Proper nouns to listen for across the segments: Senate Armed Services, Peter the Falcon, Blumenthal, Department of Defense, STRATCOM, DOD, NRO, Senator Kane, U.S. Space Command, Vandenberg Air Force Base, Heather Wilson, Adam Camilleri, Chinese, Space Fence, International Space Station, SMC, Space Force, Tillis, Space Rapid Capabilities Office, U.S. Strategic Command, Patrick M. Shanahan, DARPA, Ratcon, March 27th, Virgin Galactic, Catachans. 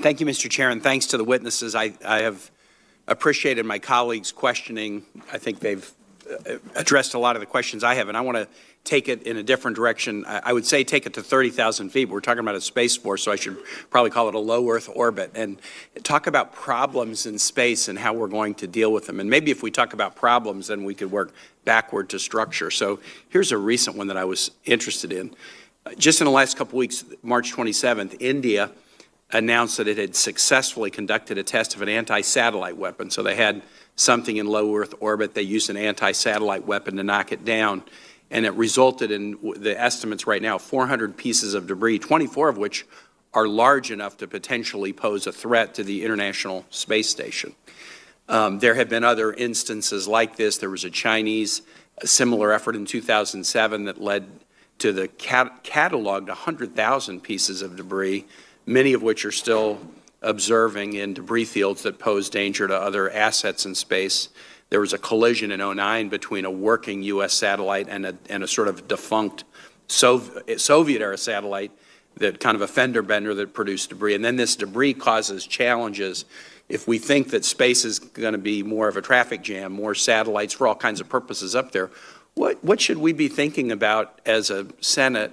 Thank you, Mr. Chair, and thanks to the witnesses. I have appreciated my colleagues' questioning. I think they've addressed a lot of the questions I have, and I want to take it in a different direction. I would say take it to 30,000 feet. We're talking about a Space Force, so I should probably call it a low Earth orbit, and talk about problems in space and how we're going to deal with them. And maybe if we talk about problems, then we could work backward to structure. So here's a recent one that I was interested in. Just in the last couple weeks, March 27th, India announced that it had successfully conducted a test of an anti-satellite weapon. So they had something in low Earth orbit. They used an anti-satellite weapon to knock it down. And it resulted in, the estimates right now, 400 pieces of debris, 24 of which are large enough to potentially pose a threat to the International Space Station. There have been other instances like this. There was a Chinese similar effort in 2007 that led to the cataloged 100,000 pieces of debris, many of which are still observing in debris fields that pose danger to other assets in space. There was a collision in 2009 between a working U.S. satellite and a sort of defunct Soviet-era satellite, that kind of a fender bender that produced debris. And then this debris causes challenges. If we think that space is going to be more of a traffic jam, more satellites for all kinds of purposes up there, what should we be thinking about as a Senate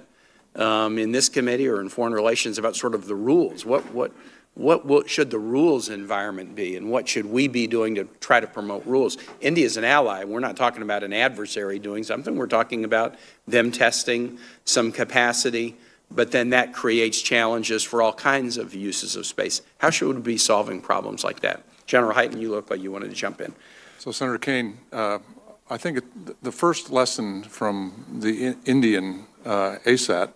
in this committee or in foreign relations about sort of the rules? What should the rules environment be, and what should we be doing to try to promote rules? India is an ally. We're not talking about an adversary doing something. We're talking about them testing some capacity, but then that creates challenges for all kinds of uses of space. How should we be solving problems like that? General Hyten, you look like you wanted to jump in. So, Senator Kane, I think the first lesson from the Indian ASAT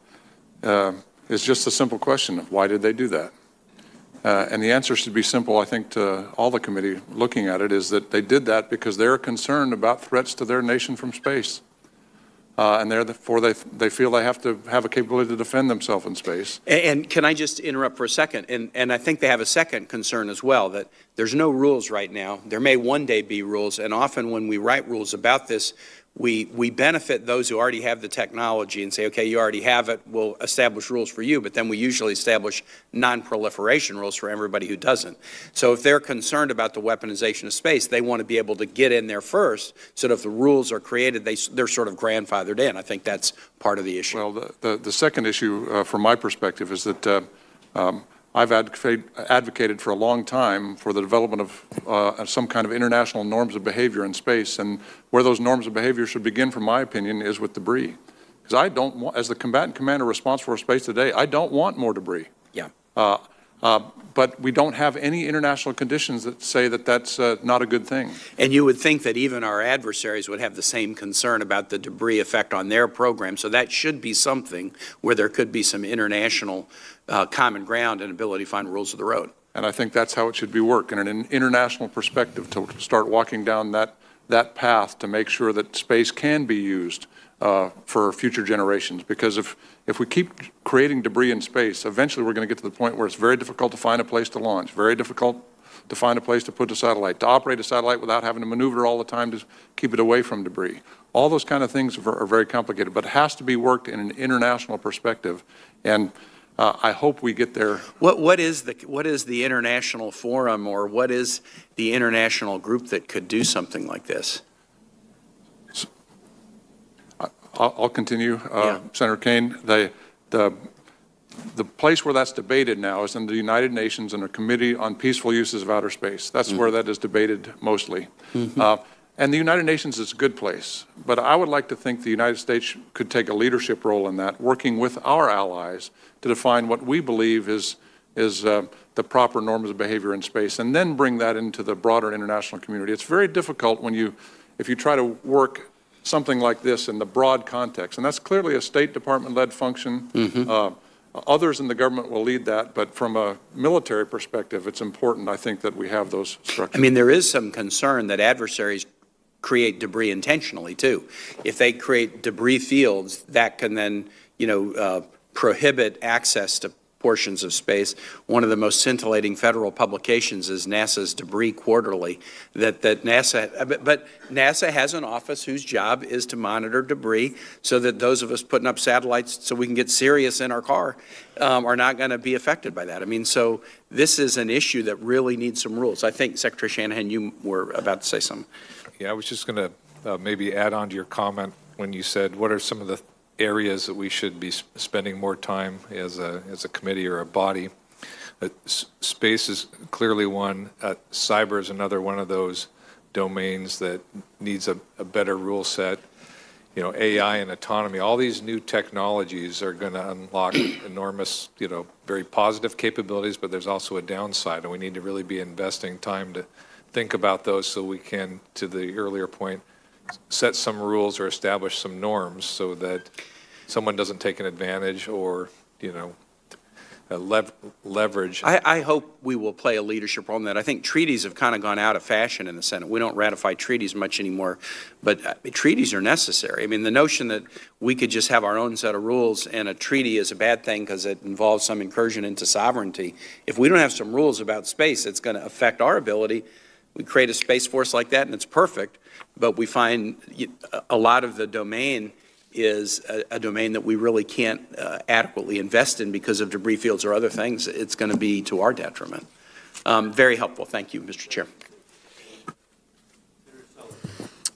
is just a simple question of why did they do that? And the answer should be simple, I think, to all the committee looking at it, is that they did that because they're concerned about threats to their nation from space. And therefore, they feel they have to have a capability to defend themselves in space. And can I just interrupt for a second? And I think they have a second concern as well, that there's no rules right now. There may one day be rules, and often when we write rules about this, we benefit those who already have the technology and say, okay, you already have it, we'll establish rules for you, but then we usually establish non-proliferation rules for everybody who doesn't. So if they're concerned about the weaponization of space, they want to be able to get in there first, so that if the rules are created, they're sort of grandfathered in. I think that's part of the issue. Well, the second issue from my perspective is that I've advocated for a long time for the development of some kind of international norms of behavior in space, and where those norms of behavior should begin, from my opinion, is with debris. Because I don't want, as the combatant commander responsible for space today, I don't want more debris. Yeah. But we don't have any international conditions that say that that's not a good thing. And you would think that even our adversaries would have the same concern about the debris effect on their program. So that should be something where there could be some international common ground and ability to find rules of the road. And I think that's how it should be worked, in an international perspective, to start walking down that path to make sure that space can be used for future generations. Because if we keep creating debris in space, eventually we're going to get to the point where it's very difficult to find a place to launch, very difficult to find a place to put a satellite, to operate a satellite without having to maneuver all the time to keep it away from debris. All those kind of things are very complicated, but it has to be worked in an international perspective. And I hope we get there. What is the international forum, or what is the international group that could do something like this? I'll continue, Senator Kane. The place where that's debated now is in the United Nations and a committee on peaceful uses of outer space. That's where that is debated mostly. And the United Nations is a good place, but I would like to think the United States could take a leadership role in that, working with our allies to define what we believe is the proper norms of behavior in space, and then bring that into the broader international community. It's very difficult when if you try to work something like this in the broad context, and that's clearly a State Department-led function. Others in the government will lead that, but from a military perspective, it's important, I think, that we have those structures. I mean, there is some concern that adversaries create debris intentionally too. If they create debris fields, that can then prohibit access to portions of space. One of the most scintillating federal publications is NASA's Debris Quarterly. But NASA has an office whose job is to monitor debris so that those of us putting up satellites so we can get Sirius in our car are not going to be affected by that. I mean, so this is an issue that really needs some rules. I think, Secretary Shanahan, you were about to say something. Yeah, I was just going to maybe add on to your comment when you said, what are some of the areas that we should be spending more time as a committee or a body. Space is clearly one. Cyber is another one of those domains that needs a better rule set. You know, AI and autonomy, all these new technologies are going to unlock enormous, you know, very positive capabilities, but there's also a downside, and we need to really be investing time to think about those so we can, to the earlier point, set some rules or establish some norms so that someone doesn't take an advantage or, you know, leverage. I hope we will play a leadership role in that. I think treaties have kind of gone out of fashion in the Senate. We don't ratify treaties much anymore, but treaties are necessary. I mean, the notion that we could just have our own set of rules and a treaty is a bad thing because it involves some incursion into sovereignty. If we don't have some rules about space, it's going to affect our ability. We create a Space Force like that, and it's perfect. But we find a lot of the domain is a domain that we really can't adequately invest in because of debris fields or other things. It's going to be to our detriment. Very helpful. Thank you, Mr. Chair.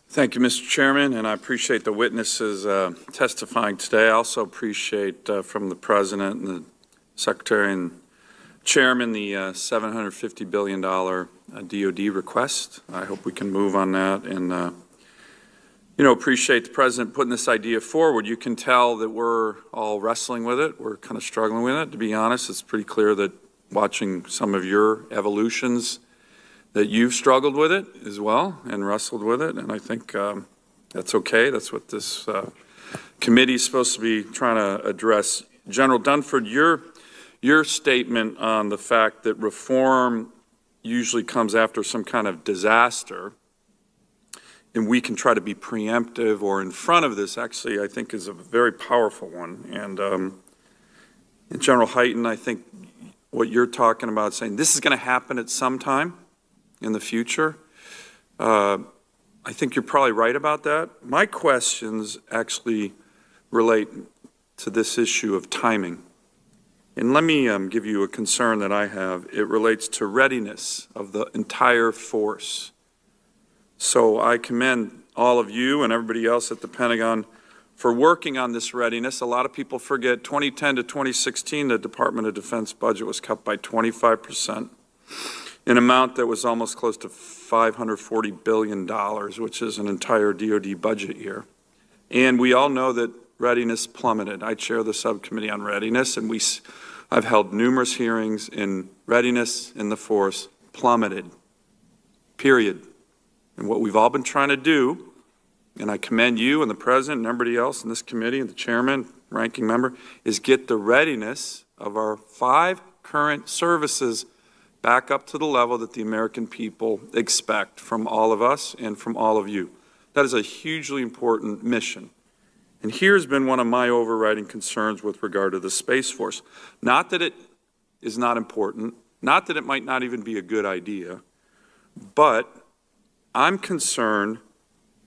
Thank you, Mr. Chairman, and I appreciate the witnesses testifying today. I also appreciate from the President and the Secretary and Chairman the $750 billion DOD request. I hope we can move on that, and you know, appreciate the President putting this idea forward. You can tell that we're all wrestling with it. We're kind of struggling with it. To be honest, it's pretty clear that watching some of your evolutions that you've struggled with it as well and wrestled with it, and I think that's okay. That's what this committee is supposed to be trying to address. General Dunford, your statement on the fact that reform usually comes after some kind of disaster, and we can try to be preemptive or in front of this, actually, I think is a very powerful one. And General Hyten, I think what you're talking about, saying this is going to happen at some time in the future, I think you're probably right about that. My questions actually relate to this issue of timing. And let me give you a concern that I have. It relates to readiness of the entire force. So I commend all of you and everybody else at the Pentagon for working on this readiness. A lot of people forget 2010 to 2016, the Department of Defense budget was cut by 25%, an amount that was almost close to $540 billion, which is an entire DOD budget year. And we all know that readiness plummeted. I chair the subcommittee on readiness, and I've held numerous hearings in readiness in the force plummeted, period. And what we've all been trying to do, and I commend you and the President and everybody else in this committee and the Chairman, Ranking Member, is get the readiness of our 5 current services back up to the level that the American people expect from all of us and from all of you. That is a hugely important mission. And here's been one of my overriding concerns with regard to the Space Force. Not that it is not important, not that it might not even be a good idea, but I'm concerned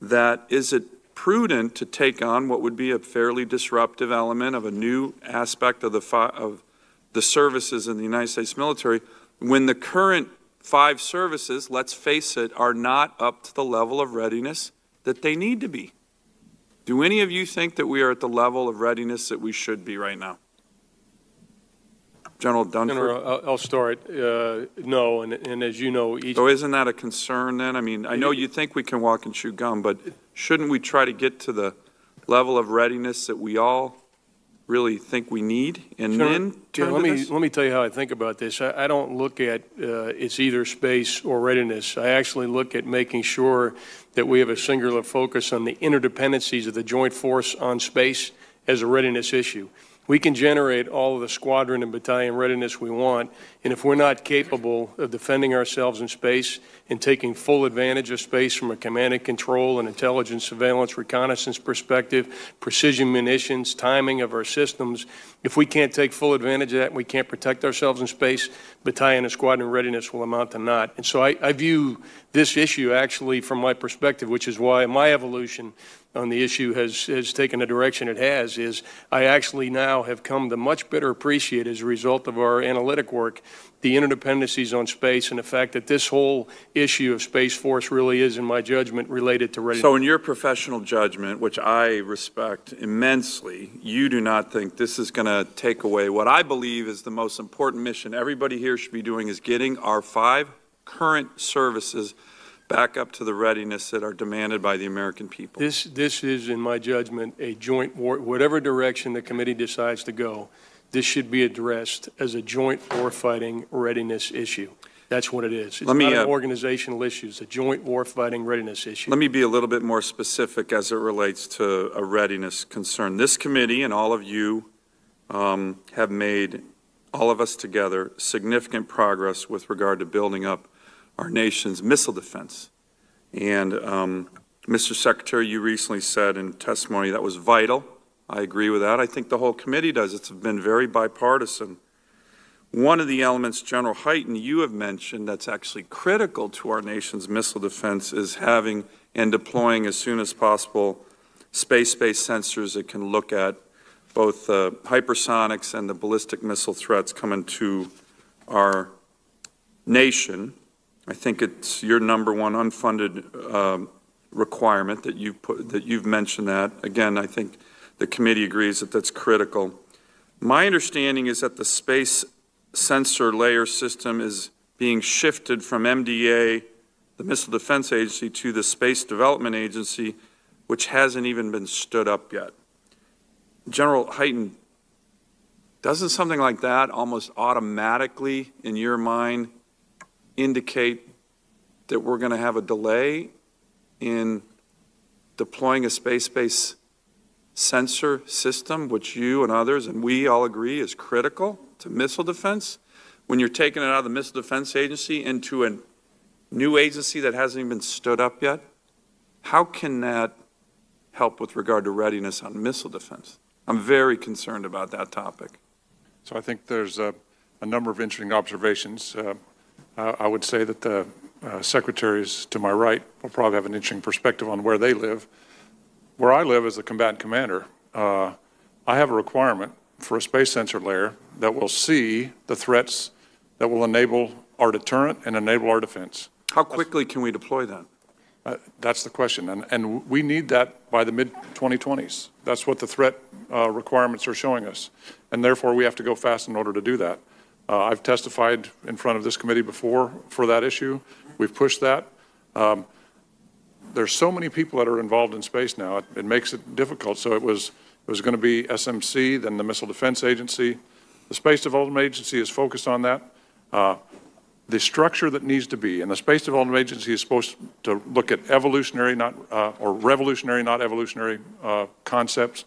that is it prudent to take on what would be a fairly disruptive element of a new aspect of the services in the United States military when the current 5 services, let's face it, are not up to the level of readiness that they need to be. Do any of you think that we are at the level of readiness that we should be right now? General Dunford? General, I'll start. No, and as you know, each... So isn't that a concern then? I mean, I know you think we can walk and chew gum, but shouldn't we try to get to the level of readiness that we all really think we need? And General, then turn to this? Let me tell you how I think about this. I don't look at it's either space or readiness. I actually look at making sure that we have a singular focus on the interdependencies of the joint force on space as a readiness issue. We can generate all of the squadron and battalion readiness we want, and if we're not capable of defending ourselves in space and taking full advantage of space from a command and control and intelligence, surveillance, reconnaissance perspective, precision munitions, timing of our systems, if we can't take full advantage of that and we can't protect ourselves in space, battalion and squadron readiness will amount to naught. And so I view this issue actually from my perspective, which is why my evolution on the issue has taken the direction it has, is I actually now have come to much better appreciate as a result of our analytic work the interdependencies on space and the fact that this whole issue of Space Force really is, in my judgment, related to readiness. So in your professional judgment, which I respect immensely, you do not think this is going to take away what I believe is the most important mission everybody here should be doing, is getting our 5 current services back up to the readiness that are demanded by the American people. This is, in my judgment, a joint war. Whatever direction the committee decides to go, this should be addressed as a joint warfighting readiness issue. That's what it is. It's not an organizational issue. It's a joint warfighting readiness issue. Let me be a little bit more specific as it relates to a readiness concern. This committee and all of you have made, all of us together, significant progress with regard to building up our nation's missile defense. And Mr. Secretary, you recently said in testimony that was vital. I agree with that. I think the whole committee does. It's been very bipartisan. One of the elements, General Hyten, you have mentioned that's actually critical to our nation's missile defense is having and deploying as soon as possible space-based sensors that can look at both the hypersonics and the ballistic missile threats coming to our nation. I think it's your number one unfunded requirement that you've mentioned that. Again, I think the committee agrees that that's critical. My understanding is that the space sensor layer system is being shifted from MDA, the Missile Defense Agency, to the Space Development Agency, which hasn't even been stood up yet. General Hyten, doesn't something like that almost automatically, in your mind, indicate that we're going to have a delay in deploying a space-based sensor system, which you and others and we all agree is critical to missile defense, when you're taking it out of the Missile Defense Agency into a new agency that hasn't even stood up yet? How can that help with regard to readiness on missile defense? I'm very concerned about that topic. So I think there's a number of interesting observations. I would say that the secretaries to my right will probably have an interesting perspective on where they live. Where I live as a combatant commander, I have a requirement for a space sensor layer that will see the threats that will enable our deterrent and enable our defense. How quickly can we deploy that? That's the question, and we need that by the mid-2020s. That's what the threat requirements are showing us, and therefore we have to go fast in order to do that. I've testified in front of this committee before for that issue. We've pushed that. There's so many people that are involved in space now. It makes it difficult. So it was going to be SMC, then the Missile Defense Agency. The Space Development Agency is focused on that. The structure that needs to be, and the Space Development Agency is supposed to look at evolutionary, not or revolutionary, not evolutionary concepts.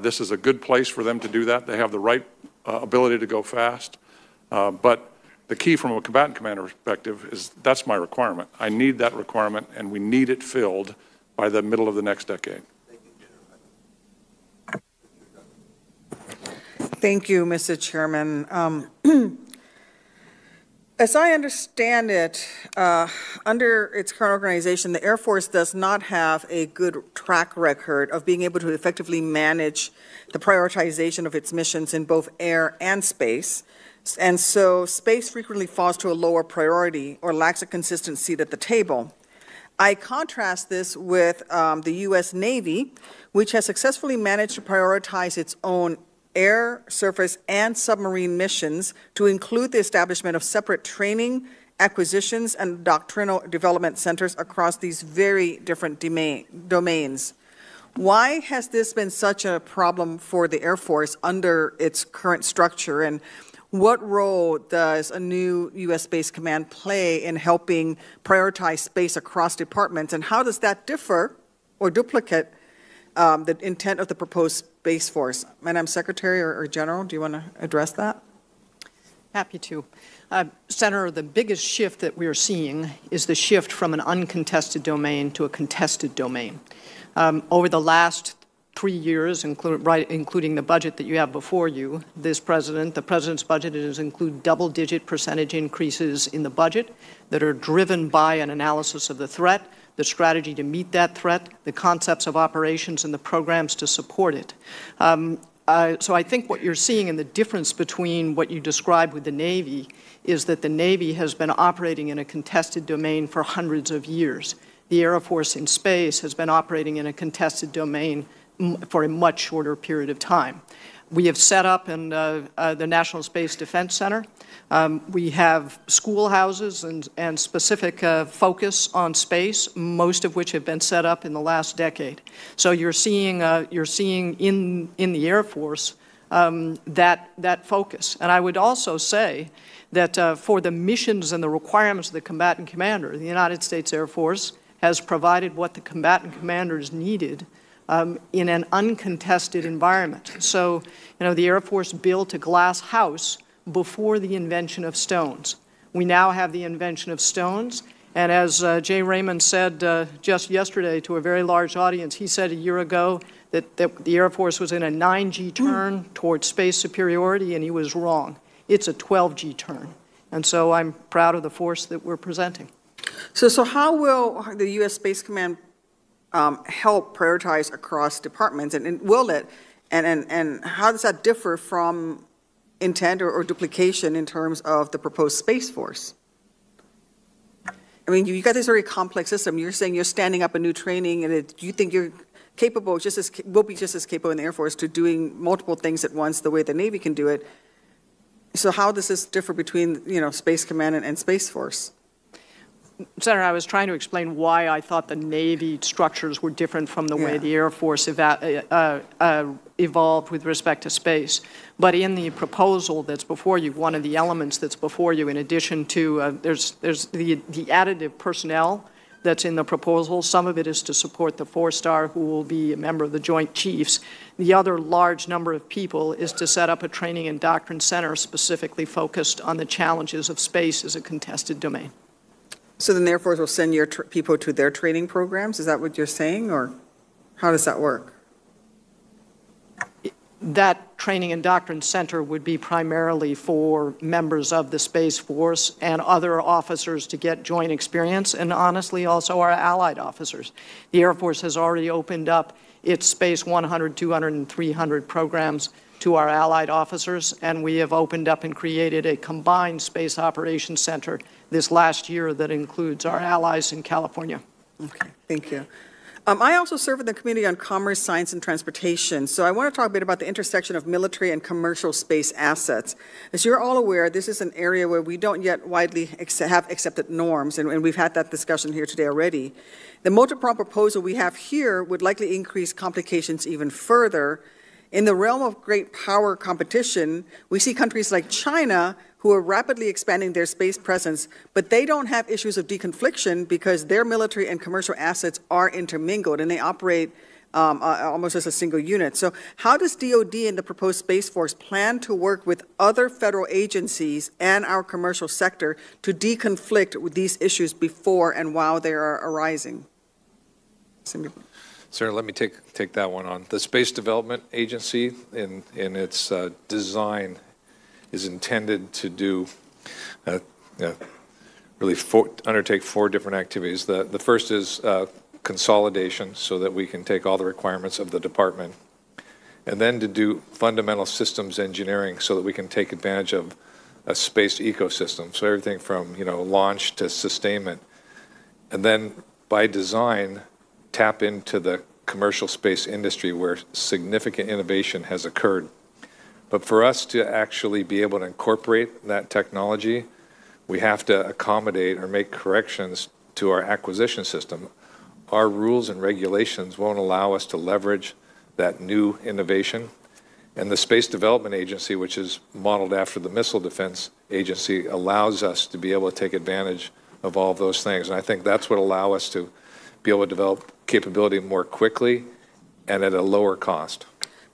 This is a good place for them to do that. They have the right ability to go fast. But the key from a combatant commander perspective is that's my requirement. I need that requirement, and we need it filled by the middle of the next decade. Thank you, Mr. Chairman. As I understand it, under its current organization, the Air Force does not have a good track record of being able to effectively manage the prioritization of its missions in both air and space. And so space frequently falls to a lower priority or lacks a consistent seat at the table. I contrast this with the U.S. Navy, which has successfully managed to prioritize its own air, surface, and submarine missions to include the establishment of separate training, acquisitions, and doctrinal development centers across these very different domains. Why has this been such a problem for the Air Force under its current structure? And what role does a new U.S. Space Command play in helping prioritize space across departments, and how does that differ or duplicate the intent of the proposed Space Force. Madam Secretary or General, do you want to address that? Happy to. Senator, the biggest shift that we are seeing is the shift from an uncontested domain to a contested domain. Over the last 3 years, including the budget that you have before you, this president, the president's budget does include double-digit percentage increases in the budget that are driven by an analysis of the threat, the strategy to meet that threat, the concepts of operations, and the programs to support it. So I think what you're seeing in the difference between what you described with the Navy is that the Navy has been operating in a contested domain for hundreds of years. The Air Force in space has been operating in a contested domain for a much shorter period of time. We have set up in the National Space Defense Center. We have schoolhouses and specific focus on space, most of which have been set up in the last decade. So you're seeing in the Air Force that focus. And I would also say that for the missions and the requirements of the combatant commander, the United States Air Force has provided what the combatant commanders needed in an uncontested environment. So, you know, the Air Force built a glass house before the invention of stones. We now have the invention of stones, and as Jay Raymond said just yesterday to a very large audience, he said a year ago that the Air Force was in a 9G turn towards space superiority, and he was wrong. It's a 12G turn. And so I'm proud of the force that we're presenting. So how will the U.S. Space Command help prioritize across departments, and will it, and how does that differ from intent or duplication in terms of the proposed Space Force? I mean, you got this very complex system. You're saying you're standing up a new training, and you think you're capable, will be just as capable in the Air Force to doing multiple things at once, the way the Navy can do it. So how does this differ between, you know, Space Command and Space Force? Senator, I was trying to explain why I thought the Navy structures were different from the way the Air Force evolved with respect to space. But in the proposal that's before you, one of the elements that's before you, in addition to, there's the additive personnel that's in the proposal. Some of it is to support the four-star who will be a member of the Joint Chiefs. The other large number of people is to set up a training and doctrine center specifically focused on the challenges of space as a contested domain. So then the Air Force will send your people to their training programs? Is that what you're saying, or how does that work? That training and doctrine center would be primarily for members of the Space Force and other officers to get joint experience, and honestly also our allied officers. The Air Force has already opened up its Space 100, 200, and 300 programs to our allied officers, and we have opened up and created a combined space operations center this last year that includes our allies in California. Okay, thank you. I also serve in the Committee on Commerce, Science, and Transportation, so I want to talk a bit about the intersection of military and commercial space assets. As you're all aware, this is an area where we don't yet widely have accepted norms, and we've had that discussion here today already. The multi-pronged proposal we have here would likely increase complications even further. In the realm of great power competition, we see countries like China who are rapidly expanding their space presence, but they don't have issues of deconfliction because their military and commercial assets are intermingled and they operate almost as a single unit. So how does DOD and the proposed Space Force plan to work with other federal agencies and our commercial sector to deconflict with these issues before and while they are arising? Sir, let me take that one on. The Space Development Agency in its design is intended to do really undertake four different activities. The first is consolidation, so that we can take all the requirements of the department, and then to do fundamental systems engineering so that we can take advantage of a space ecosystem. So everything from, you know, launch to sustainment, and then by design tap into the commercial space industry where significant innovation has occurred. But for us to actually be able to incorporate that technology, we have to accommodate or make corrections to our acquisition system. Our rules and regulations won't allow us to leverage that new innovation. And the Space Development Agency, which is modeled after the Missile Defense Agency, allows us to be able to take advantage of all of those things. And I think that's what allows us to be able to develop capability more quickly and at a lower cost.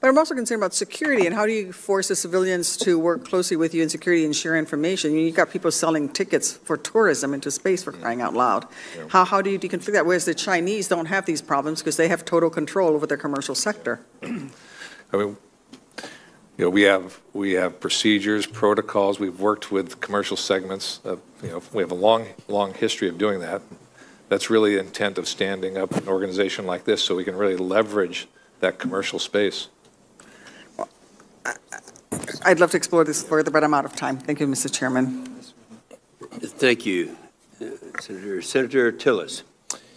But I'm also concerned about security, and how do you force the civilians to work closely with you in security and share information? I mean, you've got people selling tickets for tourism into space, for crying out loud. Yeah. How do you deconflict that? Whereas the Chinese don't have these problems because they have total control over their commercial sector. I mean, you know, we have procedures, protocols. We've worked with commercial segments. We have a long history of doing that. That's really the intent of standing up an organization like this, so we can really leverage that commercial space. Well, I'd love to explore this further, but I'm out of time. Thank you, Mr. Chairman. Thank you, Senator Tillis.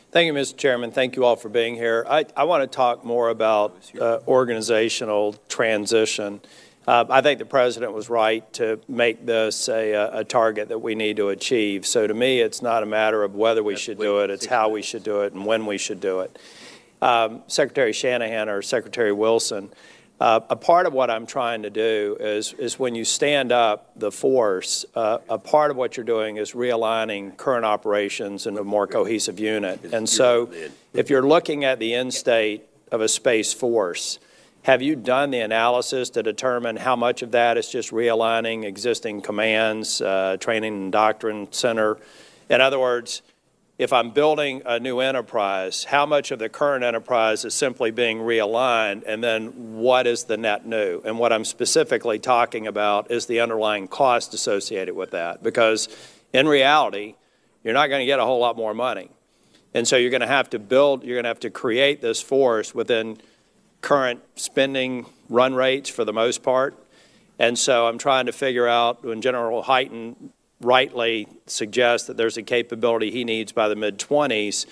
Thank you, Mr. Chairman. Thank you all for being here. I want to talk more about organizational transition. I think the President was right to make this a target that we need to achieve. So to me, it's not a matter of whether we should do it, it's how we should do it and when we should do it. Secretary Shanahan or Secretary Wilson, a part of what I'm trying to do is when you stand up the force, a part of what you're doing is realigning current operations into a more cohesive unit. And so if you're looking at the end state of a space force, have you done the analysis to determine how much of that is just realigning existing commands, training and doctrine center? In other words, if I'm building a new enterprise, how much of the current enterprise is simply being realigned, and then what is the net new? And what I'm specifically talking about is the underlying cost associated with that, because in reality, you're not going to get a whole lot more money. And so you're going to have to build, you're going to have to create this force within current spending run rates for the most part. And so I'm trying to figure out, when General Hyten rightly suggests that there's a capability he needs by the mid-20s,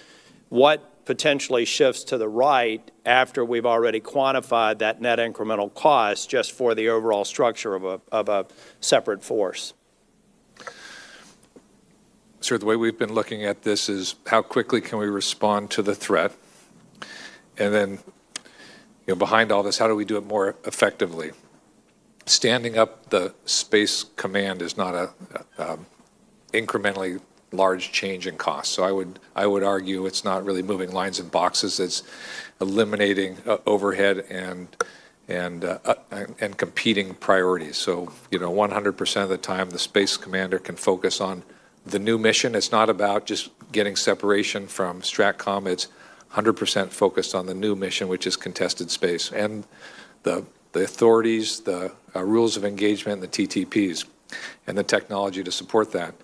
what potentially shifts to the right after we've already quantified that net incremental cost just for the overall structure of a separate force? Sir, the way we've been looking at this is how quickly can we respond to the threat, and then behind all this, how do we do it more effectively? Standing up the Space Command is not a incrementally large change in cost. So I would argue it's not really moving lines and boxes. It's eliminating overhead and competing priorities. So 100% of the time the Space Commander can focus on the new mission. It's not about just getting separation from STRATCOM. It's 100% focused on the new mission, which is contested space, and the authorities, the rules of engagement, the TTPs, and the technology to support that.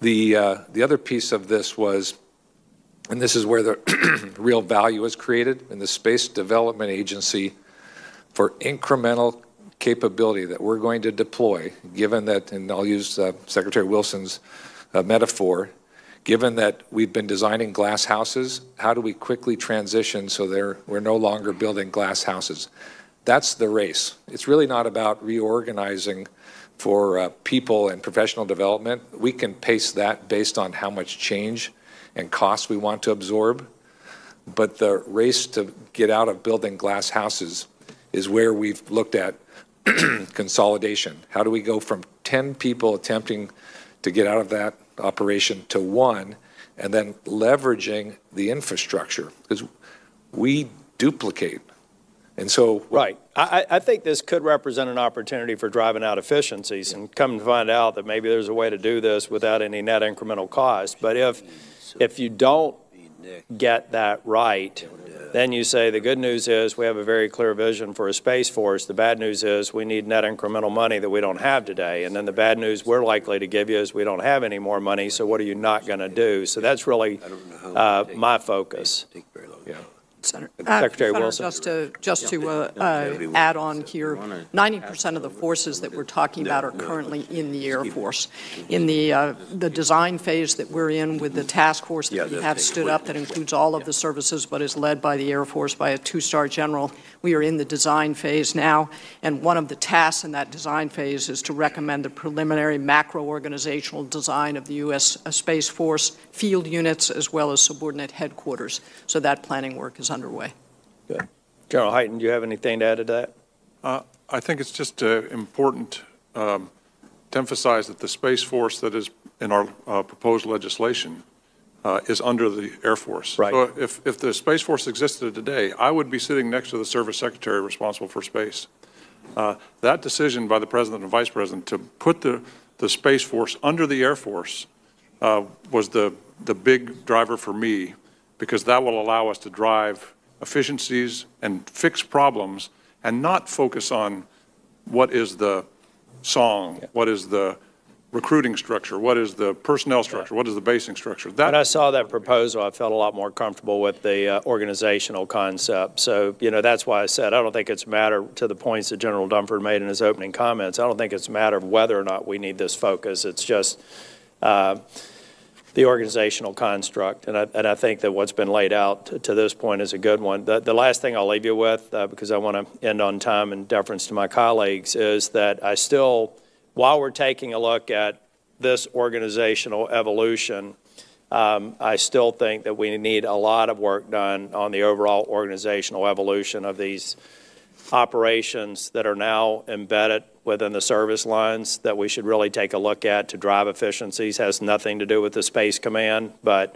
The other piece of this was, and this is where the real value is created, in the Space Development Agency, for incremental capability that we're going to deploy, given that, and I'll use Secretary Wilson's metaphor, given that we've been designing glass houses, how do we quickly transition so we're no longer building glass houses? That's the race. It's really not about reorganizing for people and professional development. We can pace that based on how much change and cost we want to absorb. But the race to get out of building glass houses is where we've looked at consolidation. How do we go from 10 people attempting to get out of that operation to one, and then leveraging the infrastructure? Because we duplicate. And so, right. I think this could represent an opportunity for driving out efficiencies, yeah, and come to find out that maybe there's a way to do this without any net incremental cost. But if you don't get that right, then you say the good news is we have a very clear vision for a space force. The bad news is we need net incremental money that we don't have today. And then the bad news we're likely to give you is we don't have any more money, so what are you not going to do? So that's really my focus. Yeah. Secretary Wilson. Just to add on here, 90% of the forces that we're talking about are currently in the Air Force. In the design phase that we're in with the task force that we have stood up that includes all of the services but is led by the Air Force by a two-star general, we are in the design phase now, and one of the tasks in that design phase is to recommend the preliminary macro-organizational design of the U.S. Space Force field units as well as subordinate headquarters. So that planning work is underway. Good. General Hyten, do you have anything to add to that? I think it's just important to emphasize that the Space Force that is in our proposed legislation is under the Air Force. Right. So if the Space Force existed today, I would be sitting next to the service secretary responsible for space. That decision by the president and vice president to put the Space Force under the Air Force was the big driver for me, because that will allow us to drive efficiencies and fix problems and not focus on what is the song, yeah, what is the recruiting structure, what is the personnel structure, yeah, what is the basing structure. That when I saw that proposal, I felt a lot more comfortable with the organizational concept. So, you know, that's why I said I don't think it's a matter, to the points that General Dunford made in his opening comments, I don't think it's a matter of whether or not we need this focus. It's just the organizational construct, and I think that what's been laid out to this point is a good one. The last thing I'll leave you with, because I want to end on time in deference to my colleagues, is that I still, while we're taking a look at this organizational evolution, I still think that we need a lot of work done on the overall organizational evolution of these operations that are now embedded within the service lines that we should really take a look at to drive efficiencies. Has nothing to do with the Space Command, but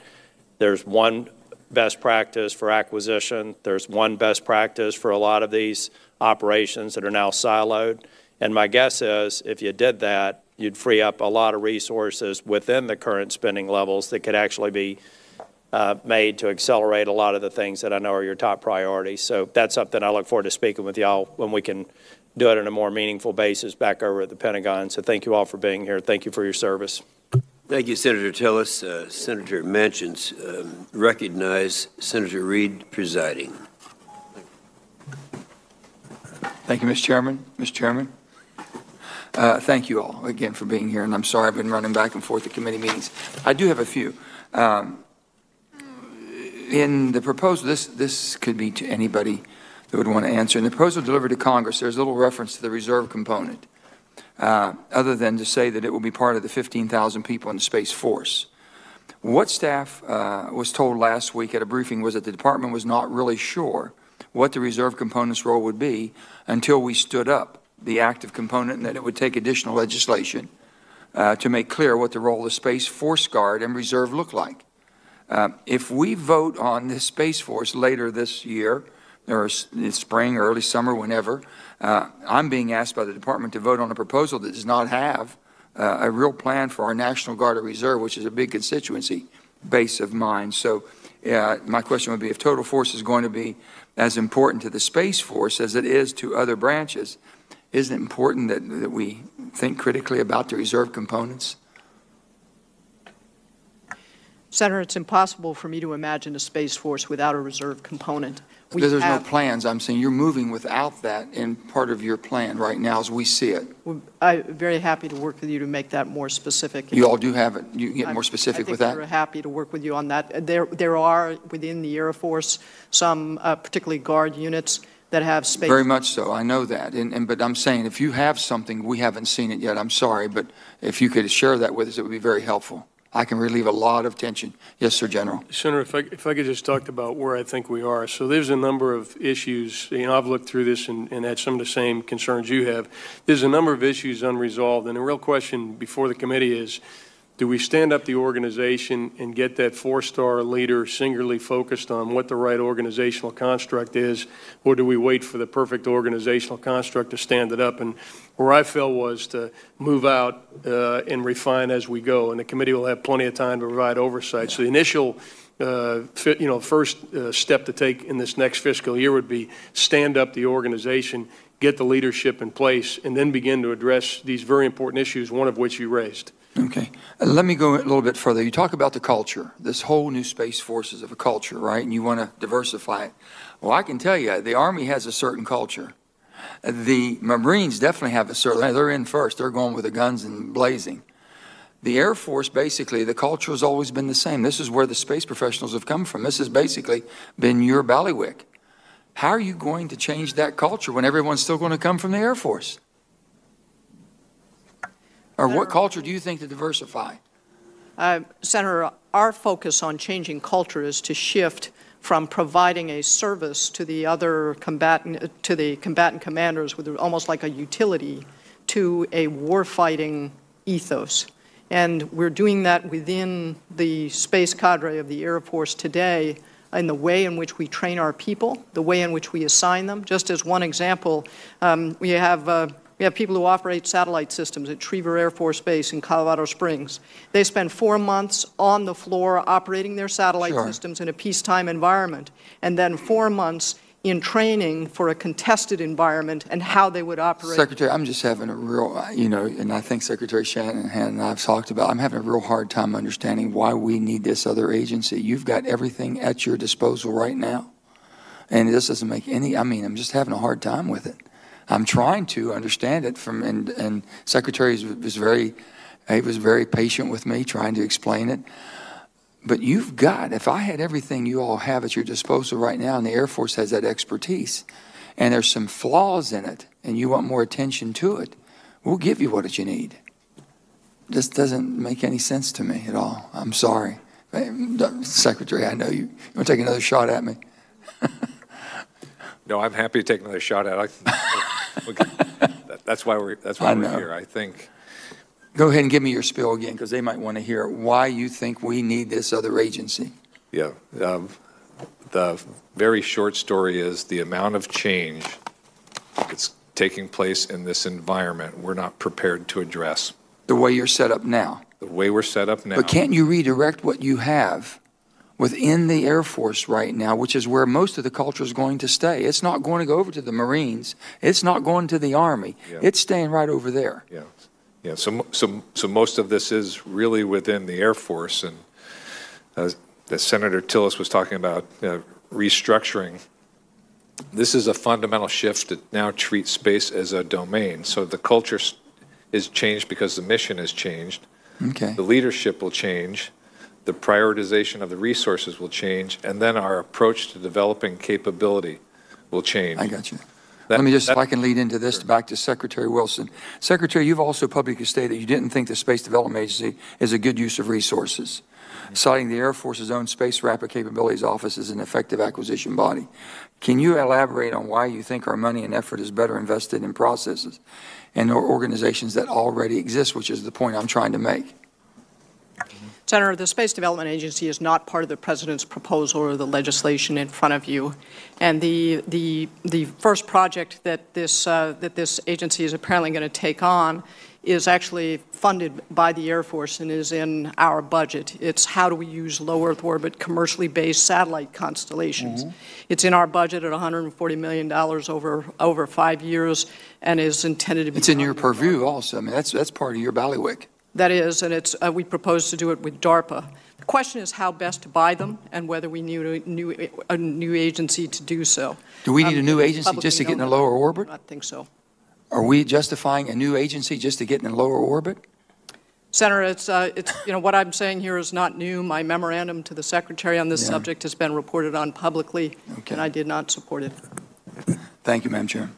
there's one best practice for acquisition. There's one best practice for a lot of these operations that are now siloed. And my guess is if you did that, you'd free up a lot of resources within the current spending levels that could actually be made to accelerate a lot of the things that I know are your top priorities. So that's something I look forward to speaking with y'all when we can do it on a more meaningful basis back over at the Pentagon. So thank you all for being here. Thank you for your service. Thank you, Senator Tillis. Senator Manchin's recognize Senator Reid presiding. Thank you, Mr. Chairman. Mr. Chairman, thank you all again for being here. And I'm sorry I've been running back and forth at committee meetings. I do have a few. In the proposal, this could be to anybody that would want to answer. In the proposal delivered to Congress, there's little reference to the reserve component, other than to say that it will be part of the 15,000 people in the Space Force. What staff was told last week at a briefing was that the department was not really sure what the reserve component's role would be until we stood up the active component, and that it would take additional legislation to make clear what the role of the Space Force Guard and Reserve look like. If we vote on this Space Force later this year, or in spring or early summer, whenever, I'm being asked by the department to vote on a proposal that does not have a real plan for our National Guard or Reserve, which is a big constituency base of mine. So my question would be, if total force is going to be as important to the Space Force as it is to other branches, isn't it important that we think critically about the reserve components? Senator, it's impossible for me to imagine a Space Force without a reserve component. There's no plans. I'm saying you're moving without that in part of your plan right now as we see it. I'm very happy to work with you to make that more specific. You all do have it. You get more specific with that? I think we're happy to work with you on that. There are within the Air Force some particularly Guard units that have space. Very much so. I know that. But I'm saying if you have something, we haven't seen it yet. I'm sorry, but if you could share that with us, it would be very helpful. I can relieve a lot of tension. Yes, sir, General. Senator, if I could just talk about where I think we are. So there's a number of issues. You know, I've looked through this and had some of the same concerns you have. There's a number of issues unresolved. And the real question before the committee is, do we stand up the organization and get that four-star leader singularly focused on what the right organizational construct is, or do we wait for the perfect organizational construct to stand it up? And where I fell was to move out and refine as we go, and the committee will have plenty of time to provide oversight. So the initial first step to take in this next fiscal year would be stand up the organization, get the leadership in place, and then begin to address these very important issues, one of which you raised. Okay. Let me go a little bit further. You talk about the culture. This whole new Space Force is of a culture, right? And you want to diversify it. Well, I can tell you, the Army has a certain culture. The Marines definitely have a certain, they're in first. They're going with the guns and blazing. The Air Force, basically, the culture has always been the same. This is where the space professionals have come from. This has basically been your bailiwick. How are you going to change that culture when everyone's still going to come from the Air Force? Or Senator, what culture do you think to diversify? Senator, our focus on changing culture is to shift from providing a service to the other combatant, to the combatant commanders, with almost like a utility, to a warfighting ethos. And we're doing that within the space cadre of the Air Force today in the way in which we train our people, the way in which we assign them. Just as one example, we have people who operate satellite systems at Schriever Air Force Base in Colorado Springs. They spend 4 months on the floor operating their satellite systems in a peacetime environment, and then 4 months in training for a contested environment and how they would operate. Secretary, I'm just having a real, you know, and I think Secretary Shanahan and I have talked about, I'm having a real hard time understanding why we need this other agency. You've got everything at your disposal right now. And this doesn't make any, I mean, I'm just having a hard time with it. I'm trying to understand it from, and Secretary was very patient with me trying to explain it. But you've got, if I had everything you all have at your disposal right now, and the Air Force has that expertise, and there's some flaws in it, and you want more attention to it, we'll give you what you need. This doesn't make any sense to me at all. I'm sorry. Secretary, I know you want to take another shot at me. No, I'm happy to take another shot at it. That's why we're here, I think. Go ahead and give me your spiel again, because they might want to hear why you think we need this other agency. Yeah, the very short story is the amount of change that's taking place in this environment we're not prepared to address. The way you're set up now. The way we're set up now. But can't you redirect what you have within the Air Force right now, which is where most of the culture is going to stay? It's not going to go over to the Marines. It's not going to the Army. Yeah. It's staying right over there. Yeah. Yeah, so most of this is really within the Air Force, and as Senator Tillis was talking about restructuring, this is a fundamental shift to now treat space as a domain. So the culture is changed because the mission has changed. Okay. The leadership will change, the prioritization of the resources will change, and then our approach to developing capability will change. I got you. Let me just, if I can lead into this, back to Secretary Wilson. Secretary, you've also publicly stated you didn't think the Space Development Agency is a good use of resources, citing the Air Force's own Space Rapid Capabilities Office as an effective acquisition body. Can you elaborate on why you think our money and effort is better invested in processes and organizations that already exist, which is the point I'm trying to make? Senator, the Space Development Agency is not part of the President's proposal or the legislation in front of you. And the first project that this agency is apparently going to take on is actually funded by the Air Force and is in our budget. It's how do we use low Earth orbit commercially based satellite constellations. Mm-hmm. It's in our budget at $140 million over 5 years and is intended to be— It's in your purview also. I mean, that's part of your bailiwick. That is, and it's, we propose to do it with DARPA. The question is how best to buy them and whether we need a new agency to do so. Do we need a new agency just to get in a lower orbit? I think so. Are we justifying a new agency just to get in a lower orbit? Senator, it's, you know, what I'm saying here is not new. My memorandum to the Secretary on this subject has been reported on publicly, and I did not support it. Thank you, Madam Chair.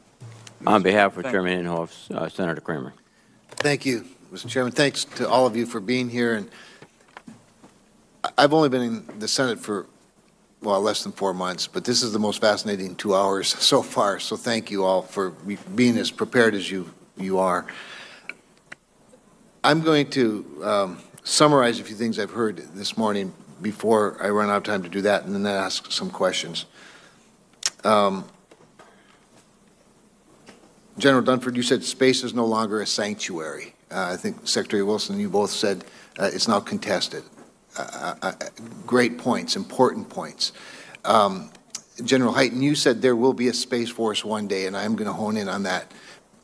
On behalf of Chairman Inhofe, Senator Kramer. Thank you, Mr. Chairman. Thanks to all of you for being here. And I've only been in the Senate for, well, less than 4 months, but this is the most fascinating 2 hours so far. So thank you all for being as prepared as you are. I'm going to summarize a few things I've heard this morning before I run out of time to do that, and then ask some questions. General Dunford, you said space is no longer a sanctuary. I think Secretary Wilson, you both said it's now contested. Great points, important points. General Hyten, you said there will be a Space Force one day, and I'm going to hone in on that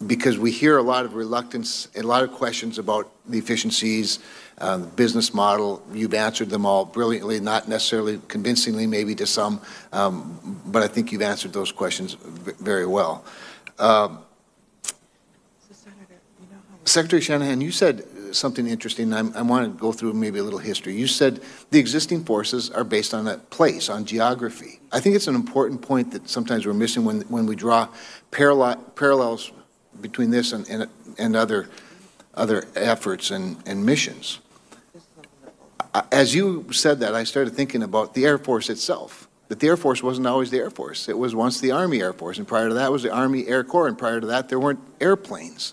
because we hear a lot of reluctance, a lot of questions about the efficiencies, the business model. You've answered them all brilliantly, not necessarily convincingly maybe to some, but I think you've answered those questions very well. Secretary Shanahan, you said something interesting. I want to go through maybe a little history. You said the existing forces are based on a place, on geography. I think it's an important point that sometimes we're missing when we draw parallels between this and other efforts and missions. As you said that, I started thinking about the Air Force itself. That the Air Force wasn't always the Air Force. It was once the Army Air Force, and prior to that was the Army Air Corps, and prior to that there weren't airplanes.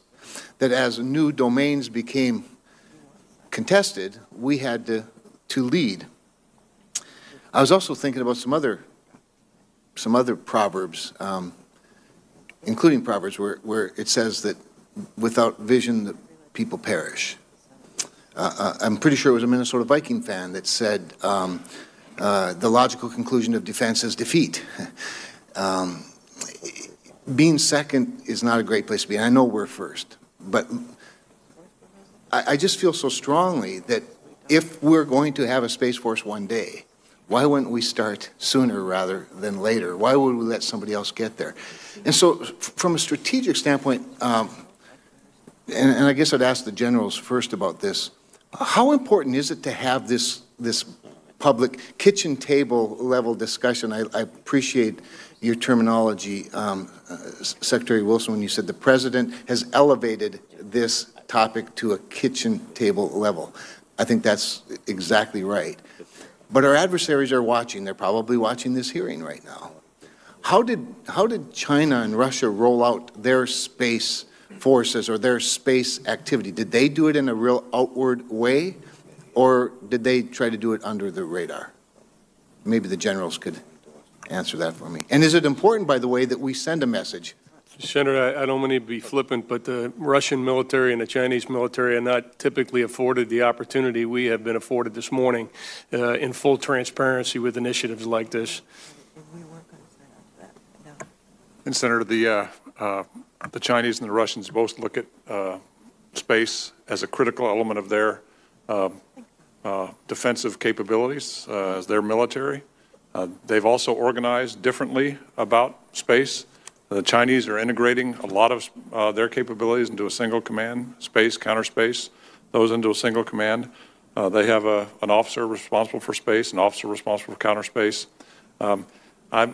That as new domains became contested, we had to lead. I was also thinking about some other proverbs, including proverbs where it says that without vision, the people perish. I'm pretty sure it was a Minnesota Viking fan that said the logical conclusion of defense is defeat. Being second is not a great place to be, and I know we're first, but I just feel so strongly that if we're going to have a Space Force one day, why wouldn't we start sooner rather than later? Why would we let somebody else get there? And so from a strategic standpoint, and I guess I'd ask the generals first about this, how important is it to have this public kitchen table level discussion? I appreciate your terminology, Secretary Wilson, when you said the President has elevated this topic to a kitchen table level. I think that's exactly right. But our adversaries are watching. They're probably watching this hearing right now. How did China and Russia roll out their space forces or their space activity? Did they do it in a real outward way, or did they try to do it under the radar? Maybe the generals could answer that for me. And is it important, by the way, that we send a message? Senator, I don't want to be flippant, but the Russian military and the Chinese military are not typically afforded the opportunity we have been afforded this morning in full transparency with initiatives like this. And Senator, the Chinese and the Russians both look at space as a critical element of their defensive capabilities as their military. They've also organized differently about space. The Chinese are integrating a lot of their capabilities into a single command, space, counter space, those into a single command. They have an officer responsible for space, an officer responsible for counter space. I'd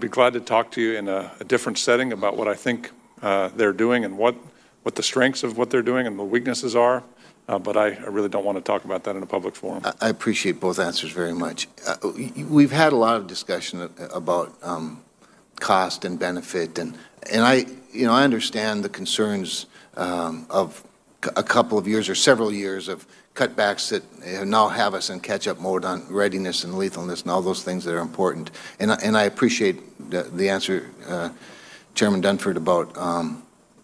be glad to talk to you in a different setting about what I think they're doing and what the strengths of what they're doing and the weaknesses are, but I really don't want to talk about that in a public forum. I appreciate both answers very much. We've had a lot of discussion about cost and benefit, and I understand the concerns of a couple of years or several years of cutbacks that now have us in catch-up mode on readiness and lethalness and all those things that are important. And I appreciate the answer, Chairman Dunford, about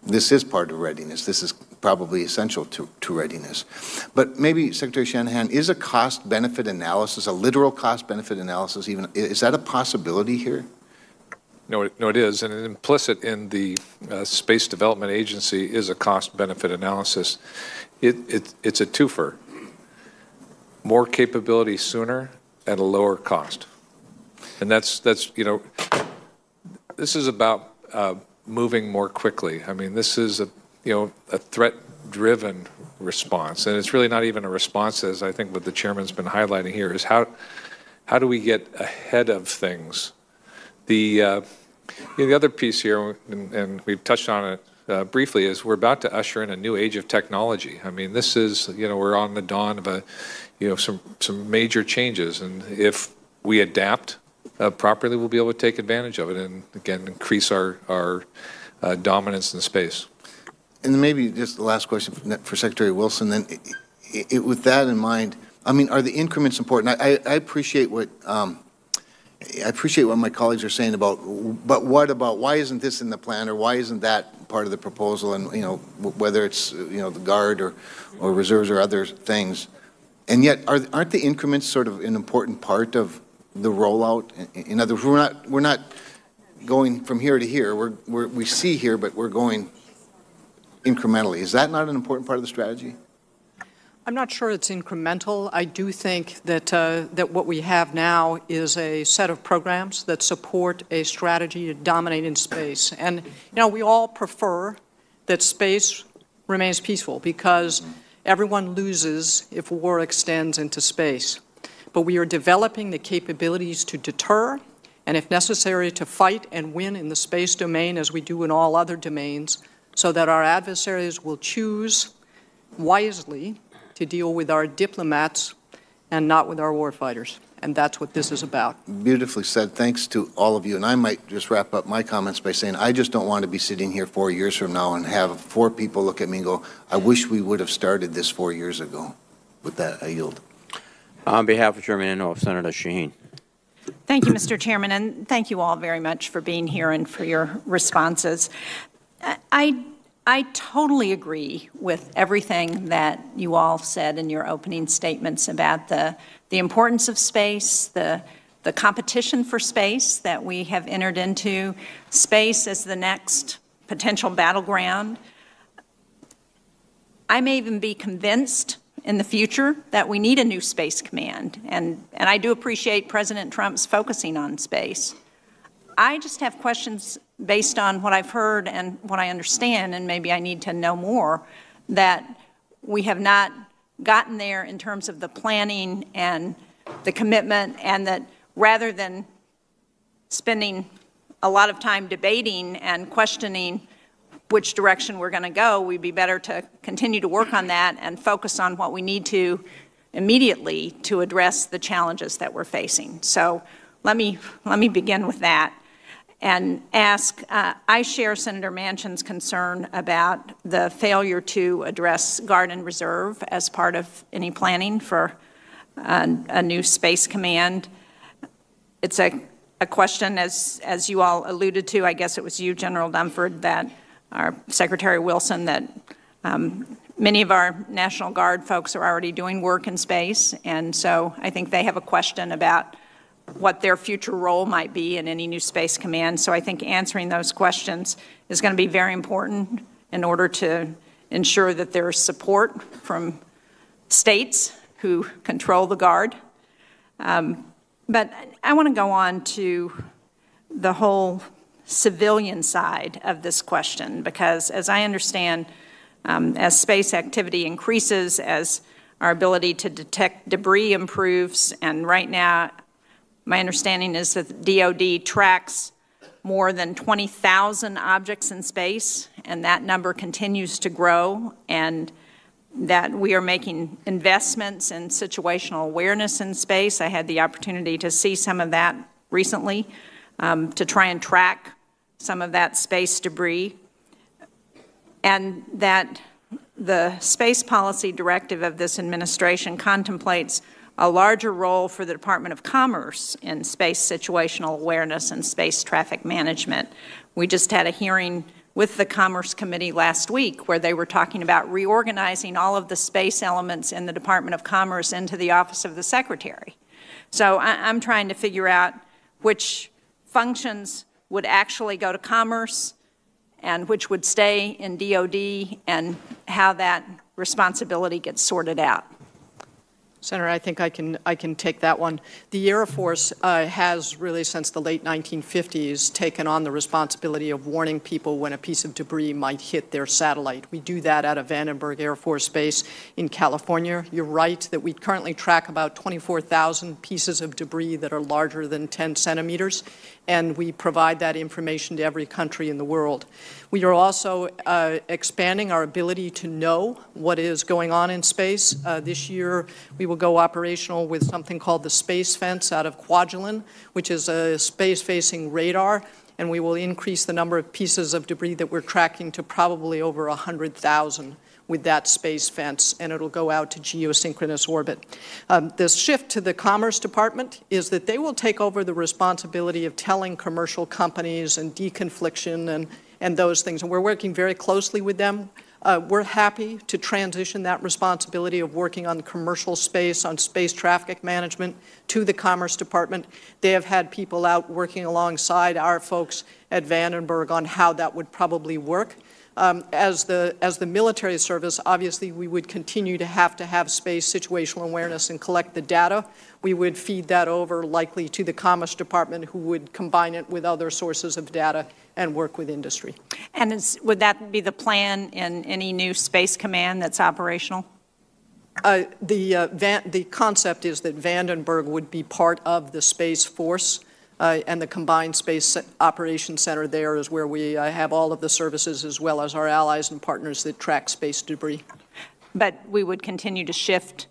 this is part of readiness. This is probably essential to readiness. But maybe, Secretary Shanahan, is a cost-benefit analysis, a literal cost-benefit analysis, even, is that a possibility here? No, it is, and implicit in the Space Development Agency is a cost-benefit analysis. It's a twofer: more capability sooner at a lower cost, and that's this is about moving more quickly. I mean, this is a threat-driven response, and it's really not even a response. As I think what the chairman's been highlighting here is how do we get ahead of things. The other piece here, and we've touched on it briefly, is we're about to usher in a new age of technology. I mean, this is, we're on the dawn of some major changes, and if we adapt properly, we'll be able to take advantage of it and, again, increase our dominance in space. And maybe just the last question for Secretary Wilson, then, with that in mind, I mean, are the increments important? I appreciate what... I appreciate what my colleagues are saying about, but what about, why isn't this in the plan, or why isn't that part of the proposal, and whether it's the Guard or reserves or other things, and yet aren't the increments sort of an important part of the rollout? In other words, we're not going from here to here. We see here, but we're going incrementally. Is that not an important part of the strategy? I'm not sure it's incremental. I do think that that what we have now is a set of programs that support a strategy to dominate in space. And we all prefer that space remains peaceful, because everyone loses if war extends into space. But we are developing the capabilities to deter, and if necessary, to fight and win in the space domain as we do in all other domains, so that our adversaries will choose wisely to deal with our diplomats and not with our warfighters. And that's what this is about. Beautifully said. Thanks to all of you. And I might just wrap up my comments by saying I just don't want to be sitting here 4 years from now and have 4 people look at me and go, I wish we would have started this 4 years ago. With that, I yield. On behalf of Chairman Inhofe, Senator Shaheen. Thank you, Mr. Chairman, and thank you all very much for being here and for your responses. I totally agree with everything that you all said in your opening statements about the importance of space, the competition for space that we have entered into, space as the next potential battleground. I may even be convinced in the future that we need a new space command, and I do appreciate President Trump's focusing on space. I just have questions based on what I've heard and what I understand, and maybe I need to know more, that we have not gotten there in terms of the planning and the commitment, and that rather than spending a lot of time debating and questioning which direction we're going to go, we'd be better to continue to work on that and focus on what we need to immediately to address the challenges that we're facing. So let me begin with that and ask, I share Senator Manchin's concern about the failure to address Guard and Reserve as part of any planning for a new space command. It's a question, as you all alluded to, I guess it was you, General Dunford, that our Secretary Wilson, that many of our National Guard folks are already doing work in space, and so I think they have a question about what their future role might be in any new space command. So I think answering those questions is going to be very important in order to ensure that there is support from states who control the Guard. But I want to go on to the whole civilian side of this question, because as I understand, as space activity increases, as our ability to detect debris improves, and right now my understanding is that the DOD tracks more than 20,000 objects in space, and that number continues to grow, and that we are making investments in situational awareness in space. I had the opportunity to see some of that recently, to try and track some of that space debris, and that the space policy directive of this administration contemplates a larger role for the Department of Commerce in space situational awareness and space traffic management. We just had a hearing with the Commerce Committee last week where they were talking about reorganizing all of the space elements in the Department of Commerce into the Office of the Secretary. So I'm trying to figure out which functions would actually go to Commerce and which would stay in DOD, and how that responsibility gets sorted out. Senator, I think I can take that one. The Air Force has really, since the late 1950s, taken on the responsibility of warning people when a piece of debris might hit their satellite. We do that out of Vandenberg Air Force Base in California. You're right that we currently track about 24,000 pieces of debris that are larger than 10 centimeters, and we provide that information to every country in the world. We are also expanding our ability to know what is going on in space. This year, we will go operational with something called the Space Fence out of Kwajalein, which is a space-facing radar, and we will increase the number of pieces of debris that we're tracking to probably over 100,000. With that Space Fence, and it'll go out to geosynchronous orbit. The shift to the Commerce Department is that they will take over the responsibility of telling commercial companies and deconfliction and those things, and we're working very closely with them. We're happy to transition that responsibility of working on commercial space, on space traffic management, to the Commerce Department. They have had people out working alongside our folks at Vandenberg on how that would probably work. As the military service, obviously, we would continue to have space situational awareness and collect the data. We would feed that over likely to the Commerce Department, who would combine it with other sources of data and work with industry. And would that be the plan in any new space command that's operational? The concept is that Vandenberg would be part of the Space Force. And the Combined Space Operations Center there is where we have all of the services as well as our allies and partners that track space debris. But we would continue to shift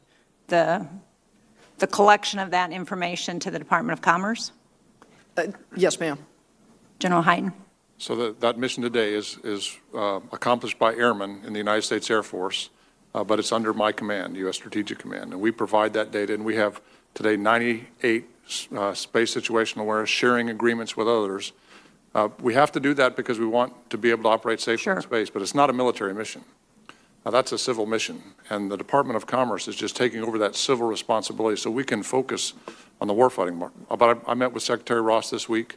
the collection of that information to the Department of Commerce? Yes, ma'am. General Hyten. So that mission today is accomplished by airmen in the United States Air Force. but it's under my command, U.S. Strategic Command. And we provide that data, and we have today 98 space situational awareness sharing agreements with others. We have to do that because we want to be able to operate safely in space, but it's not a military mission. That's a civil mission, and the Department of Commerce is just taking over that civil responsibility so we can focus on the warfighting market. But I met with Secretary Ross this week.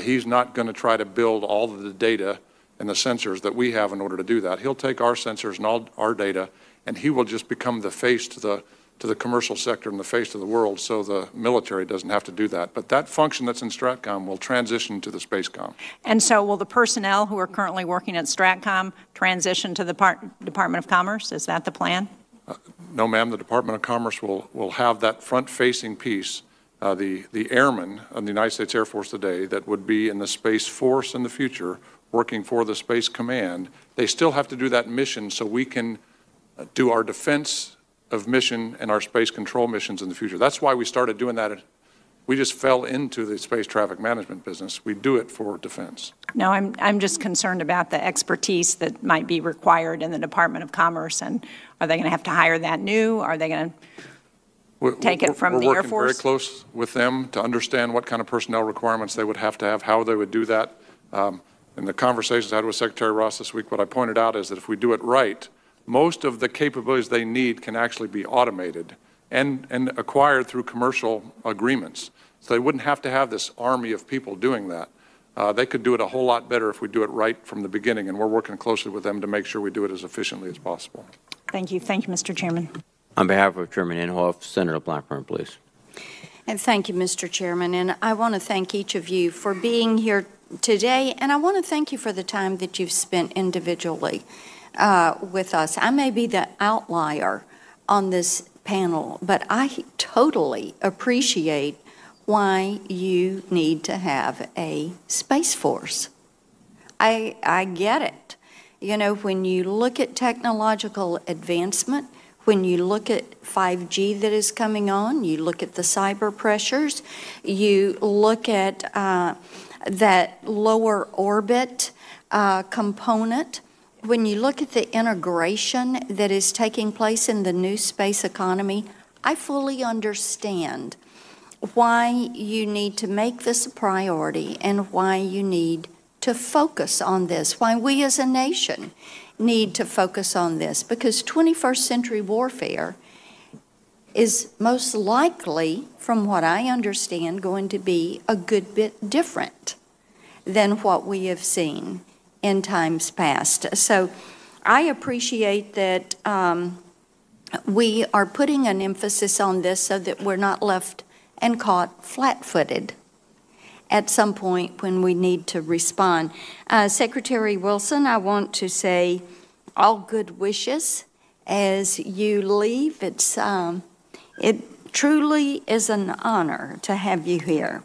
He's not going to try to build all of the data and the sensors that we have in order to do that. He'll take our sensors and all our data, and he will just become the face to the commercial sector and the face of the world, so the military doesn't have to do that. But that function that's in STRATCOM will transition to the SpaceCom. And so will the personnel who are currently working at STRATCOM transition to the Department of Commerce? Is that the plan? No, ma'am. The Department of Commerce will have that front-facing piece, the airmen of the United States Air Force today that would be in the Space Force in the future working for the Space Command. They still have to do that mission so we can do our defense of mission and our space control missions in the future. That's why we started doing that. We just fell into the space traffic management business. We do it for defense. No, I'm just concerned about the expertise that might be required in the Department of Commerce, and are they going to have to hire that new? Are they going to take it from the Air Force? We're working very close with them to understand what kind of personnel requirements they would have to have, how they would do that. In the conversations I had with Secretary Ross this week, what I pointed out is that if we do it right, most of the capabilities they need can actually be automated and acquired through commercial agreements. So they wouldn't have to have this army of people doing that. They could do it a whole lot better if we do it right from the beginning, and we're working closely with them to make sure we do it as efficiently as possible. Thank you. Thank you, Mr. Chairman. On behalf of Chairman Inhofe, Senator Blackburn, please. And thank you, Mr. Chairman. And I want to thank each of you for being here today, and I want to thank you for the time that you've spent individually with us. I may be the outlier on this panel, but I totally appreciate why you need to have a Space Force. I get it. You know, when you look at technological advancement, when you look at 5G that is coming on, you look at the cyber pressures, you look at that lower orbit component, when you look at the integration that is taking place in the new space economy, I fully understand why you need to make this a priority and why you need to focus on this, why we as a nation need to focus on this, because 21st century warfare is most likely, from what I understand, going to be a good bit different than what we have seen in times past. So I appreciate that we are putting an emphasis on this so that we're not left and caught flat-footed at some point when we need to respond. Secretary Wilson, I want to say all good wishes as you leave. It truly is an honor to have you here,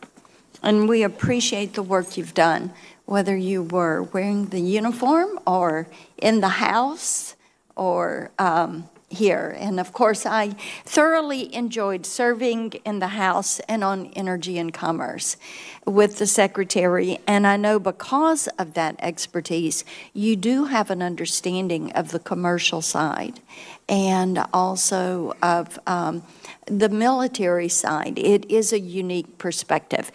and we appreciate the work you've done, whether you were wearing the uniform or in the House or here. And of course, I thoroughly enjoyed serving in the House and on Energy and Commerce with the Secretary. And I know because of that expertise, you do have an understanding of the commercial side and also of the military side. It is a unique perspective.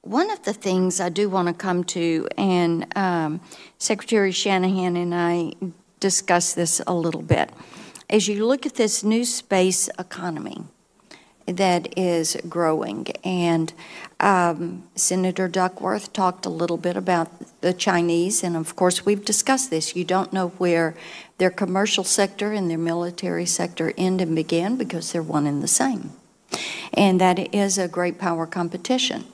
One of the things I do want to come to, and Secretary Shanahan and I discussed this a little bit, as you look at this new space economy that is growing, and Senator Duckworth talked a little bit about the Chinese, and of course we've discussed this. You don't know where their commercial sector and their military sector end and begin, because they're one and the same. And that is a great power competition.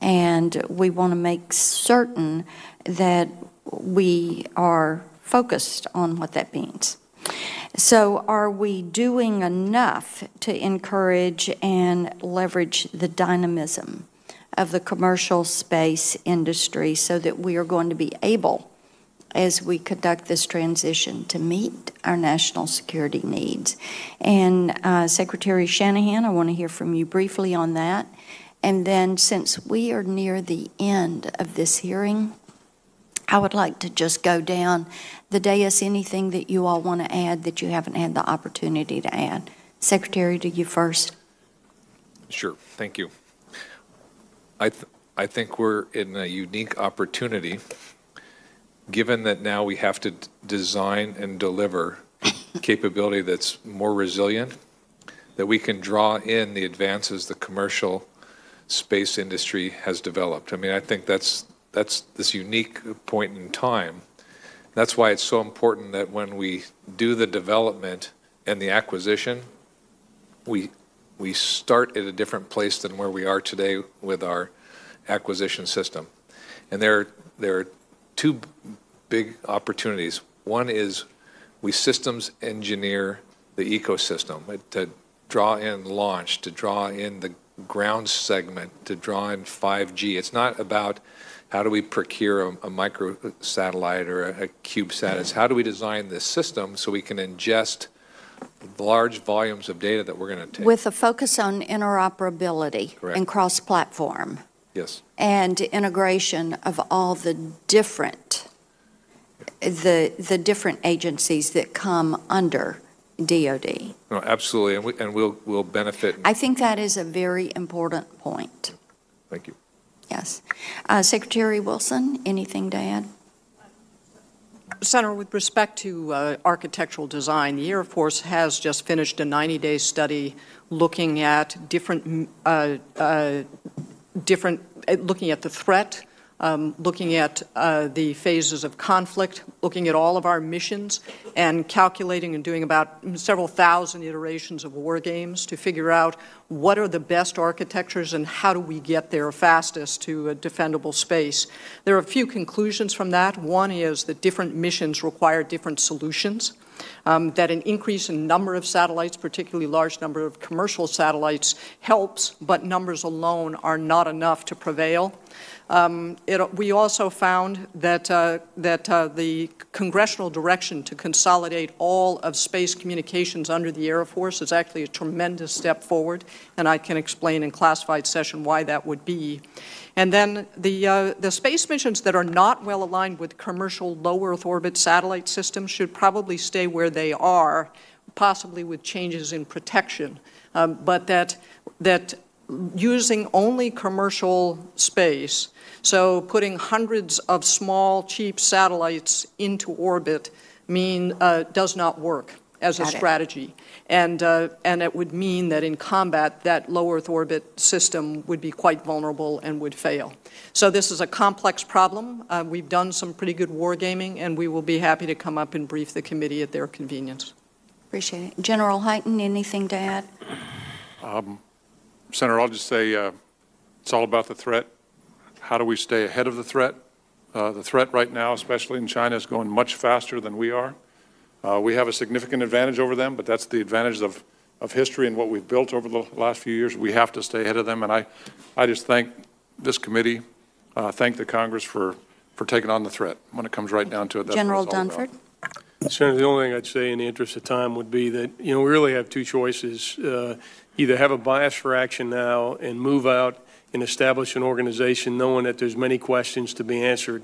And we want to make certain that we are focused on what that means. So are we doing enough to encourage and leverage the dynamism of the commercial space industry so that we are going to be able, as we conduct this transition, to meet our national security needs? And Secretary Shanahan, I want to hear from you briefly on that. And then, since we are near the end of this hearing, I would like to just go down the dais, anything that you all want to add that you haven't had the opportunity to add. Secretary, to you first. Sure, thank you. I think we're in a unique opportunity, given that now we have to design and deliver capability that's more resilient, that we can draw in the advances the commercial space industry has developed. I mean, I think that's this unique point in time. That's why it's so important that when we do the development and the acquisition, we start at a different place than where we are today with our acquisition system. And there are two big opportunities. One is we systems engineer the ecosystem to draw in launch, to draw in the ground segment, to draw in 5G. It's not about how do we procure a micro satellite or a CubeSat. It's how do we design this system so we can ingest large volumes of data that we're going to take. With a focus on interoperability. Correct. And cross-platform. Yes. And integration of all the different, the different agencies that come under DOD. No, absolutely, and we'll benefit. I think that is a very important point. Thank you. Yes. Secretary Wilson, anything to add? Senator, with respect to architectural design, the Air Force has just finished a 90-day study looking at different, looking at the threat, looking at the phases of conflict, looking at all of our missions, and calculating and doing about several thousand iterations of war games to figure out what are the best architectures and how do we get there fastest to a defendable space. There are a few conclusions from that. One is that different missions require different solutions. That an increase in number of satellites, particularly large number of commercial satellites, helps, but numbers alone are not enough to prevail. We also found that, the congressional direction to consolidate all of space communications under the Air Force is actually a tremendous step forward, and I can explain in classified session why that would be. And then the space missions that are not well aligned with commercial low Earth orbit satellite systems should probably stay where they are, possibly with changes in protection, but that using only commercial space, so putting hundreds of small, cheap satellites into orbit does not work as a strategy. And it would mean that in combat, that low Earth orbit system would be quite vulnerable and would fail. So this is a complex problem. We've done some pretty good wargaming, and we will be happy to come up and brief the committee at their convenience. Appreciate it. General Hyten, anything to add? Senator, I'll just say it's all about the threat. How do we stay ahead of the threat? The threat right now, especially in China, is going much faster than we are. We have a significant advantage over them, but that's the advantage of history and what we've built over the last few years. We have to stay ahead of them, and I just thank this committee, thank the Congress for taking on the threat when it comes right down to it. That's General Dunford. Senator, the only thing I'd say in the interest of time would be that, you know, we really have two choices. Either have a bias for action now and move out and establish an organization knowing that there's many questions to be answered,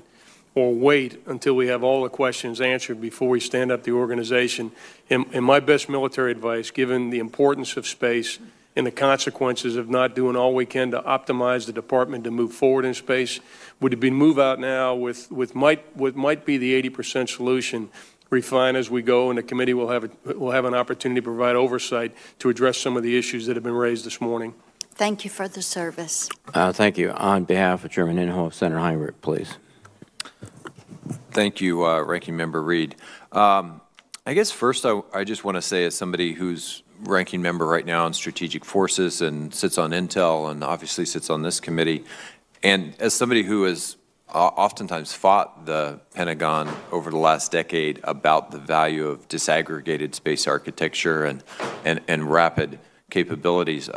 or wait until we have all the questions answered before we stand up the organization. And my best military advice, given the importance of space and the consequences of not doing all we can to optimize the department to move forward in space, would be move out now with what might be the 80% solution, refine as we go, and the committee will have, an opportunity to provide oversight to address some of the issues that have been raised this morning. Thank you for the service. Thank you. On behalf of Chairman Inhofe, Senator Heinrich, please. Thank you, Ranking Member Reid. I guess first I just want to say, as somebody who's ranking member right now on Strategic Forces and sits on Intel and obviously sits on this committee, and as somebody who has oftentimes fought the Pentagon over the last decade about the value of disaggregated space architecture and rapid capabilities,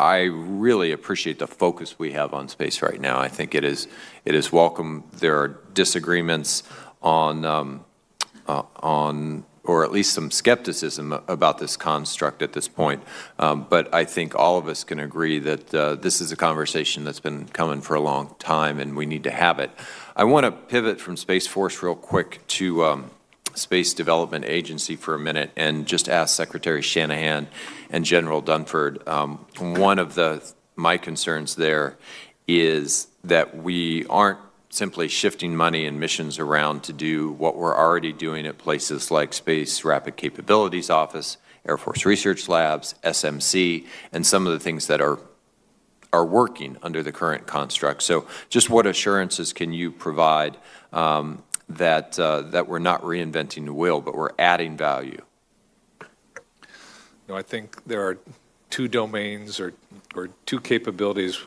I really appreciate the focus we have on space right now. I think it is welcome. There are disagreements on or at least some skepticism about this construct at this point. But I think all of us can agree that this is a conversation that's been coming for a long time, and we need to have it. I want to pivot from Space Force real quick to Space Development Agency for a minute and just ask Secretary Shanahan and General Dunford. One of my concerns there is that we aren't simply shifting money and missions around to do what we're already doing at places like Space Rapid Capabilities Office, Air Force Research Labs, SMC, and some of the things that are working under the current construct. So just what assurances can you provide that we're not reinventing the wheel, but we're adding value? No, I think there are two domains or two capabilities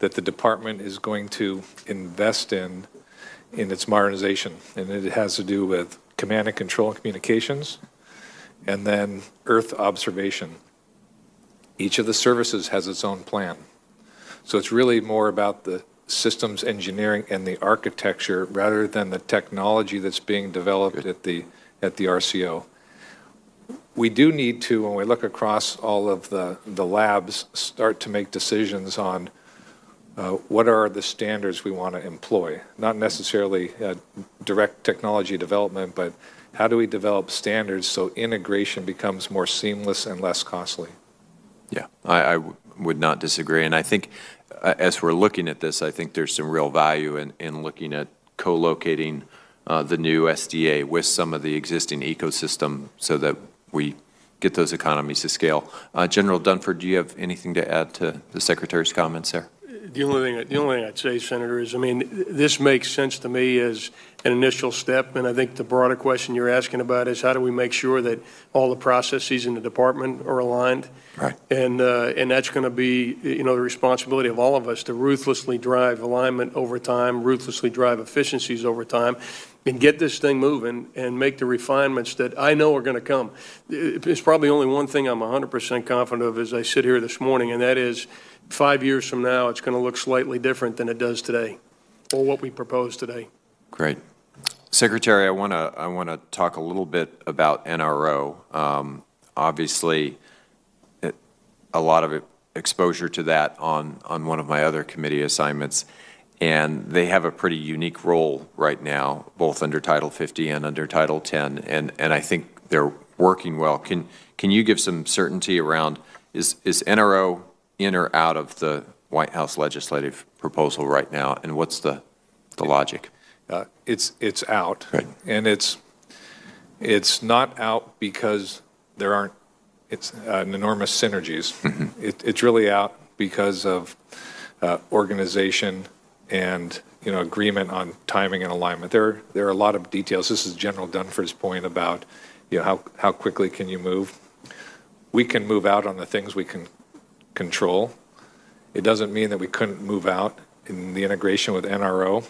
that the department is going to invest in its modernization, and it has to do with command and control and communications, and then Earth observation. Each of the services has its own plan. So it's really more about the systems engineering and the architecture rather than the technology that's being developed at the RCO. We do need to, when we look across all of the labs, start to make decisions on what are the standards we want to employ. Not necessarily direct technology development, but how do we develop standards so integration becomes more seamless and less costly? Yeah, I would not disagree. And I think as we're looking at this, I think there's some real value in looking at co-locating the new SDA with some of the existing ecosystem so that we get those economies to scale. General Dunford, do you have anything to add to the Secretary's comments there? The only thing I'd say, Senator, is, I mean, this makes sense to me as an initial step, and I think the broader question you're asking about is how do we make sure that all the processes in the department are aligned? Right. And that's going to be, you know, the responsibility of all of us to ruthlessly drive alignment over time, ruthlessly drive efficiencies over time, and get this thing moving and make the refinements that I know are going to come. It's probably only one thing I'm 100% confident of as I sit here this morning, and that is 5 years from now, it's going to look slightly different than it does today, or what we propose today. Great. Secretary, I want to talk a little bit about NRO. Obviously, a lot of exposure to that on one of my other committee assignments. And they have a pretty unique role right now, both under Title 50 and under Title 10, and I think they're working well. Can you give some certainty around, is NRO in or out of the White House legislative proposal right now, and what's the logic? It's out, right. And it's not out because there aren't an enormous synergies. Mm-hmm. It's really out because of organization and, you know, agreement on timing and alignment. There are a lot of details. This is General Dunford's point about, you know, how quickly can you move. We can move out on the things we can control. It doesn't mean that we couldn't move out in the integration with NRO.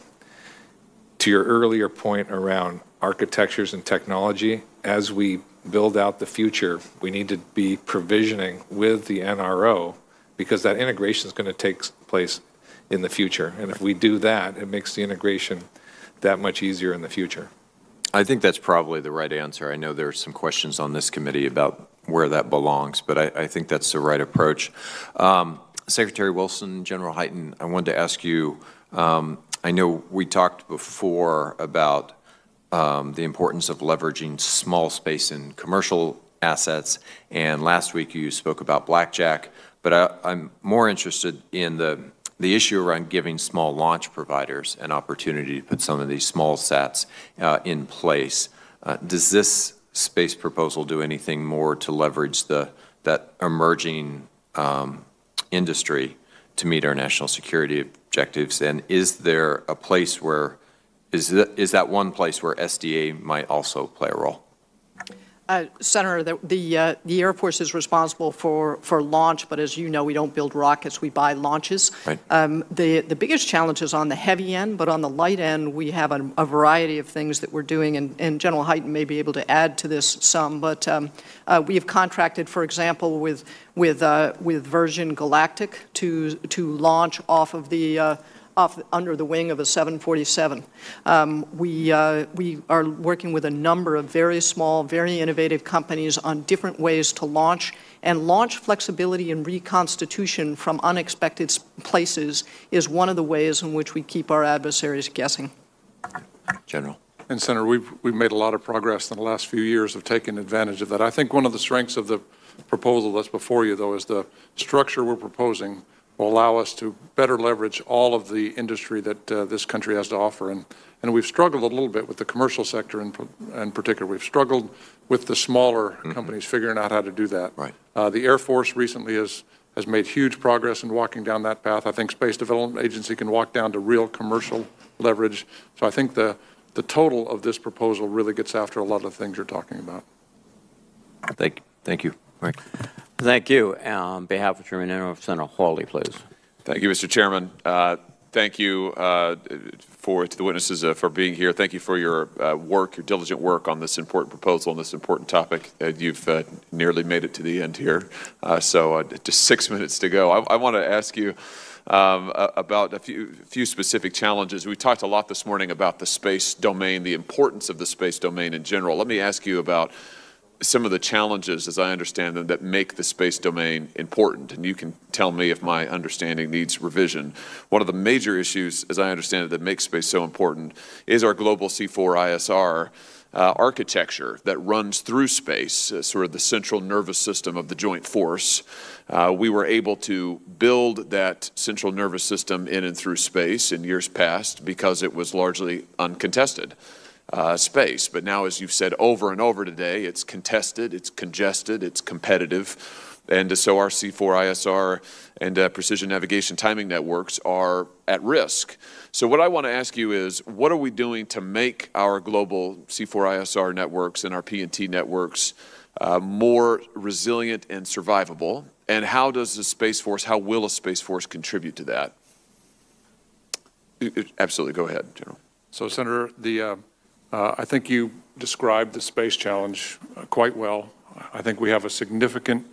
To your earlier point around architectures and technology, as we build out the future, we need to be provisioning with the NRO because that integration is going to take place in the future, and if we do that, it makes the integration that much easier in the future. I think that's probably the right answer. I know there's some questions on this committee about where that belongs, but I think that's the right approach. Secretary Wilson, General Hyten, I wanted to ask you, I know we talked before about the importance of leveraging small space and commercial assets, and last week you spoke about blackjack, but I'm more interested in the issue around giving small launch providers an opportunity to put some of these small sats in place. Does this space proposal do anything more to leverage that emerging industry to meet our national security objectives? And is there a place where, is that one place where SDA might also play a role? Senator, the Air Force is responsible for launch, but as you know, we don't build rockets, we buy launches. Right. The biggest challenge is on the heavy end, but on the light end, we have a variety of things that we're doing, and General Hyten may be able to add to this some, but we have contracted, for example, with Virgin Galactic to launch off of the under the wing of a 747. We are working with a number of very small, very innovative companies on different ways to launch, and launch flexibility and reconstitution from unexpected places is one of the ways in which we keep our adversaries guessing. General. And Senator, we've made a lot of progress in the last few years of taking advantage of that. I think one of the strengths of the proposal that's before you, though, is the structure we're proposing will allow us to better leverage all of the industry that this country has to offer. And we've struggled a little bit with the commercial sector in particular. We've struggled with the smaller companies figuring out how to do that. Right. The Air Force recently has made huge progress in walking down that path. I think Space Development Agency can walk down to real commercial leverage. So I think the total of this proposal really gets after a lot of the things you're talking about. Thank you. Right. Thank you. On behalf of Chairman NRO, Senator Hawley, please. Thank you, Mr. Chairman. Thank you to the witnesses for being here. Thank you for your work, your diligent work on this important proposal and this important topic. You've nearly made it to the end here. So just 6 minutes to go. I want to ask you about a few specific challenges. We talked a lot this morning about the space domain, the importance of the space domain in general. Let me ask you about some of the challenges, as I understand them, that make the space domain important. And you can tell me if my understanding needs revision. One of the major issues, as I understand it, that makes space so important is our global C4ISR architecture that runs through space, sort of the central nervous system of the joint force. We were able to build that central nervous system in and through space in years past because it was largely uncontested. Space. But now, as you've said over and over today, it's contested, it's congested, it's competitive. And so our C4ISR and precision navigation timing networks are at risk. So what I want to ask you is, what are we doing to make our global C4ISR networks and our PNT networks more resilient and survivable? And how does the Space Force, how will a Space Force contribute to that? Absolutely. Go ahead, General. So, Senator, I think you described the space challenge quite well. I think we have a significant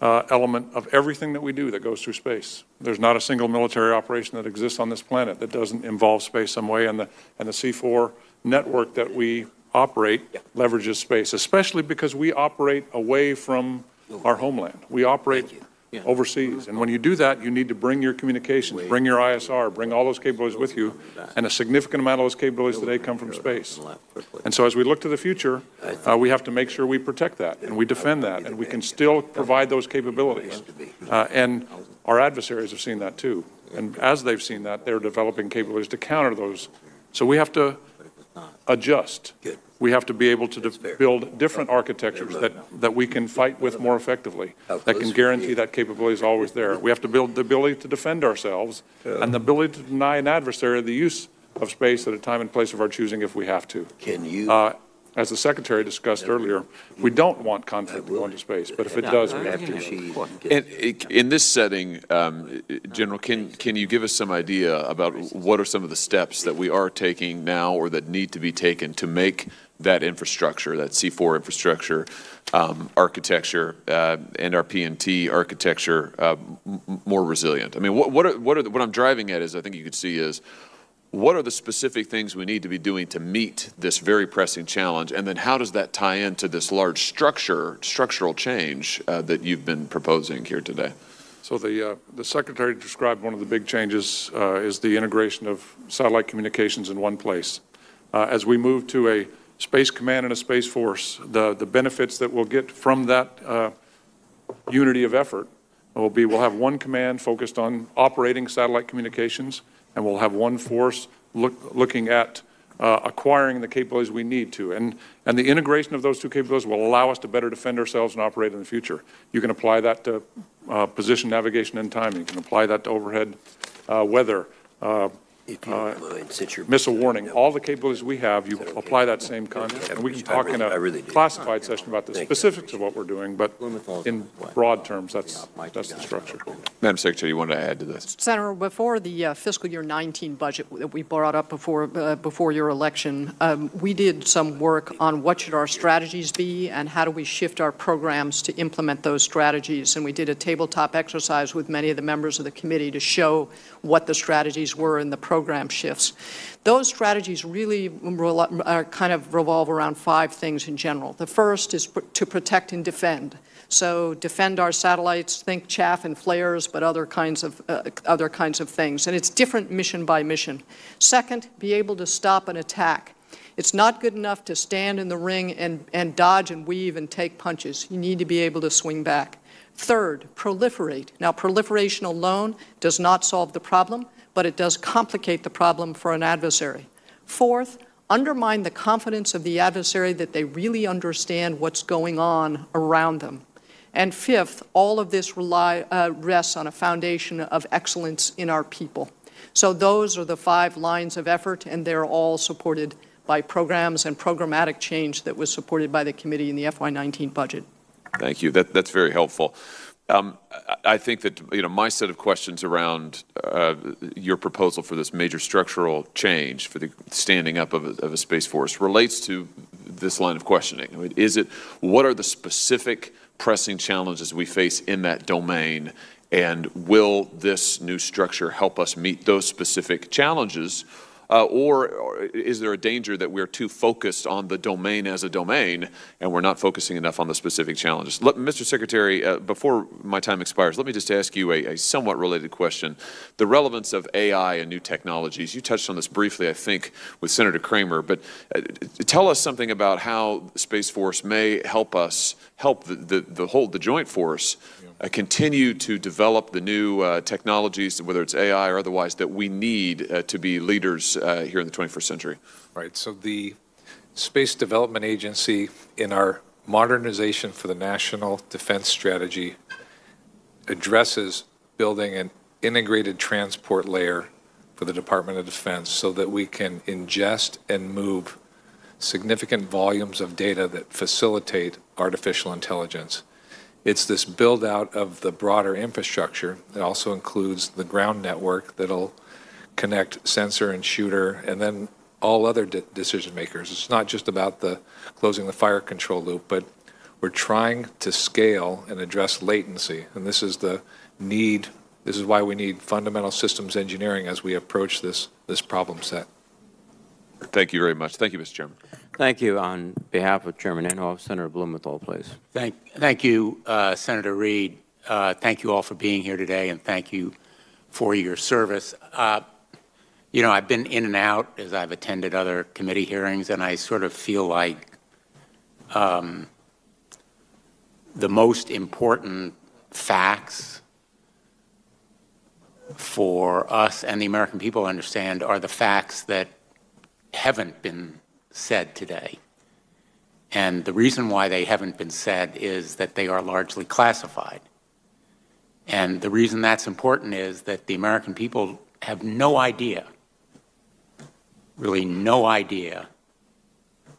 element of everything that we do that goes through space. There's not a single military operation that exists on this planet that doesn't involve space some way, and the C4 network that we operate leverages space, especially because we operate away from our homeland. We operate overseas, and when you do that, you need to bring your communications, bring your ISR, bring all those capabilities with you, and a significant amount of those capabilities today come from space. And so as we look to the future, we have to make sure we protect that, and we defend that, and we can still provide those capabilities. And our adversaries have seen that too, and as they've seen that, they're developing capabilities to counter those. So we have to adjust. We have to be able to build different architectures that we can fight with more effectively, that can guarantee that capability is always there. We have to build the ability to defend ourselves and the ability to deny an adversary the use of space at a time and place of our choosing if we have to. Can you? As the Secretary discussed earlier, we don't want conflict to go into space, but if it does, we have to. In this setting, General, can you give us some idea about what are some of the steps that we are taking now or that need to be taken to make that infrastructure, that C4 infrastructure architecture and our PNT architecture more resilient? I mean, what I'm driving at is, I think you could see is, what are the specific things we need to be doing to meet this very pressing challenge? And then how does that tie into this large structural change that you've been proposing here today? So the Secretary described one of the big changes is the integration of satellite communications in one place. As we move to a Space Command and a Space Force, the benefits that we'll get from that unity of effort will be we'll have one command focused on operating satellite communications, and we'll have one force looking at acquiring the capabilities we need to. And the integration of those two capabilities will allow us to better defend ourselves and operate in the future. You can apply that to position, navigation, and timing. You can apply that to overhead weather, If you missile warning, all the capabilities we have, you apply that same concept. And we can talk in a classified session about the specifics of what we're doing, but in broad terms, that's the structure. Madam Secretary, you want to add to this? Senator, before the fiscal year 19 budget that we brought up before your election, we did some work on what should our strategies be and how do we shift our programs to implement those strategies. And we did a tabletop exercise with many of the members of the committee to show what the strategies were in the program shifts. Those strategies really revolve around five things in general. The first is to protect and defend. So defend our satellites, think chaff and flares, but other kinds of things. And it's different mission by mission. Second, be able to stop an attack. It's not good enough to stand in the ring and dodge and weave and take punches. You need to be able to swing back. Third, proliferate. Now, proliferation alone does not solve the problem, but it does complicate the problem for an adversary. Fourth, undermine the confidence of the adversary that they really understand what's going on around them. And fifth, all of this rests on a foundation of excellence in our people. So those are the five lines of effort, and they're all supported by programs and programmatic change that was supported by the committee in the FY19 budget. Thank you. That's very helpful. I think that my set of questions around your proposal for this major structural change for the standing up of a Space Force relates to this line of questioning. I mean, what are the specific pressing challenges we face in that domain, and will this new structure help us meet those specific challenges? Or is there a danger that we're too focused on the domain as a domain and we're not focusing enough on the specific challenges? Mr. Secretary, before my time expires, let me just ask you a somewhat related question. The relevance of AI and new technologies, you touched on this briefly, I think, with Senator Kramer, but tell us something about how Space Force may help us, help the joint force continue to develop the new technologies, whether it's AI or otherwise, that we need to be leaders here in the 21st century. Right, so the Space Development Agency, in our modernization for the National Defense Strategy, addresses building an integrated transport layer for the Department of Defense so that we can ingest and move significant volumes of data that facilitate artificial intelligence. It's this build out of the broader infrastructure that also includes the ground network that'll connect sensor and shooter and then all other decision makers. It's not just about closing the fire control loop, but we're trying to scale and address latency. And this is the need, this is why we need fundamental systems engineering as we approach this problem set. Thank you very much. Thank you, Mr. Chairman. Thank you. On behalf of Chairman Inhofe, Senator Blumenthal, please. Thank you, Senator Reid. Thank you all for being here today, and thank you for your service. I've been in and out as I've attended other committee hearings, and I sort of feel like the most important facts for us and the American people to understand are the facts that haven't been said today. And the reason why they haven't been said is that they are largely classified. And the reason that's important is that the American people have no idea, really no idea,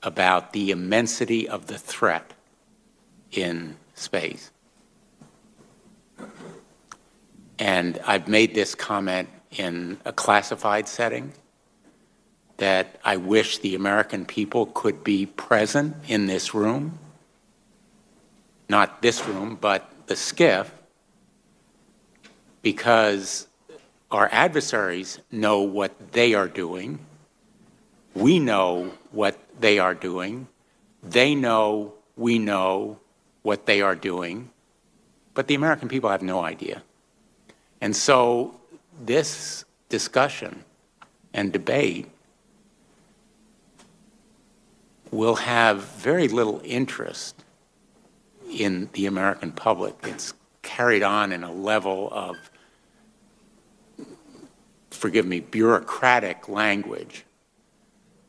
about the immensity of the threat in space. And I've made this comment in a classified setting, that I wish the American people could be present in this room, not this room, but the SCIF, because our adversaries know what they are doing. We know what they are doing. They know we know what they are doing, but the American people have no idea. And so this discussion and debate will have very little interest in the American public. It's carried on in a level of, forgive me, bureaucratic language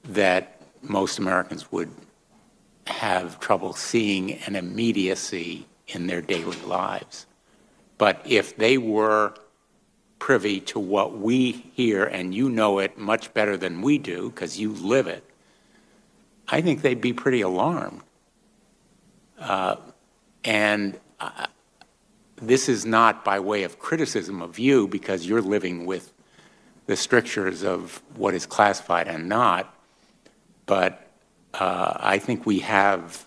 that most Americans would have trouble seeing an immediacy in their daily lives. But if they were privy to what we hear, and you know it much better than we do because you live it, I think they'd be pretty alarmed. And this is not by way of criticism of you, because you're living with the strictures of what is classified and not, but I think we have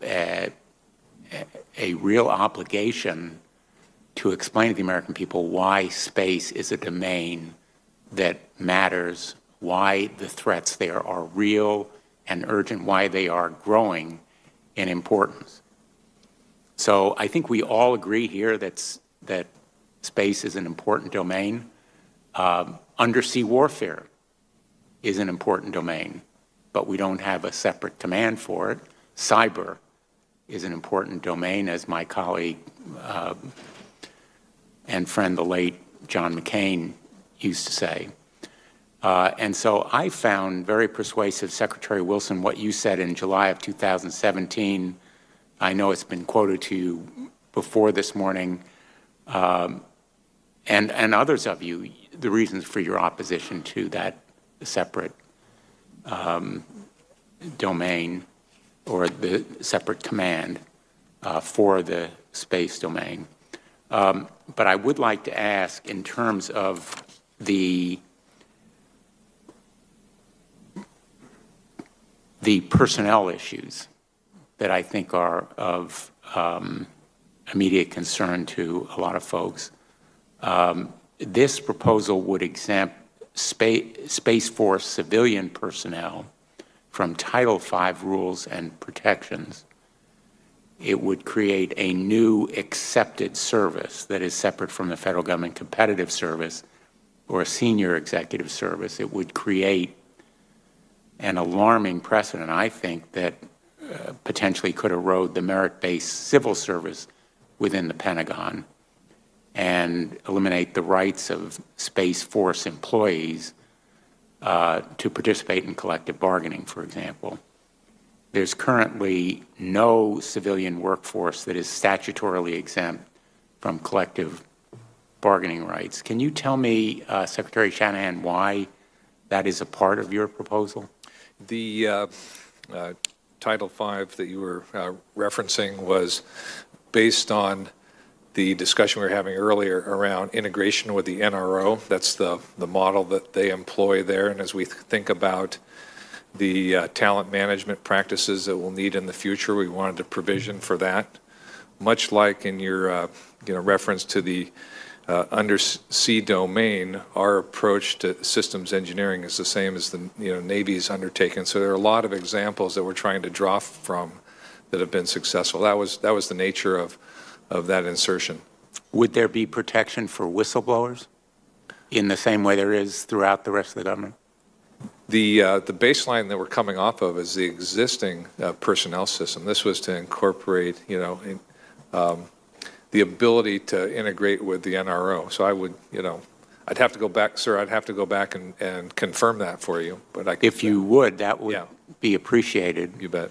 a real obligation to explain to the American people why space is a domain that matters, why the threats there are real and urgent, why they are growing in importance. So I think we all agree here that space is an important domain. Undersea warfare is an important domain, but we don't have a separate command for it. Cyber is an important domain, as my colleague and friend, the late John McCain, used to say. And so I found very persuasive, Secretary Wilson, what you said in July of 2017. I know it's been quoted to you before this morning, and others of you, the reasons for your opposition to that separate domain or the separate command for the space domain. But I would like to ask, in terms of the personnel issues that I think are of immediate concern to a lot of folks, this proposal would exempt Space Force civilian personnel from Title V rules and protections. It would create a new accepted service that is separate from the federal government competitive service or a senior executive service. It would create an alarming precedent, I think, that potentially could erode the merit-based civil service within the Pentagon and eliminate the rights of Space Force employees to participate in collective bargaining, for example. There's currently no civilian workforce that is statutorily exempt from collective bargaining rights. Can you tell me, Secretary Shanahan, why that is a part of your proposal? The Title V that you were referencing was based on the discussion we were having earlier around integration with the NRO. That's the model that they employ there. And as we think about the talent management practices that we'll need in the future, we wanted to provision for that. Much like in your reference to the undersea domain, our approach to systems engineering is the same as the Navy's undertaken. So there are a lot of examples that we're trying to draw from that have been successful. That was the nature of that insertion. Would there be protection for whistleblowers in the same way there is throughout the rest of the government? The baseline that we're coming off of is the existing personnel system. This was to incorporate, the ability to integrate with the NRO. So I would, I'd have to go back, sir. I'd have to go back and confirm that for you. But I could, if you would, that would be appreciated. You bet.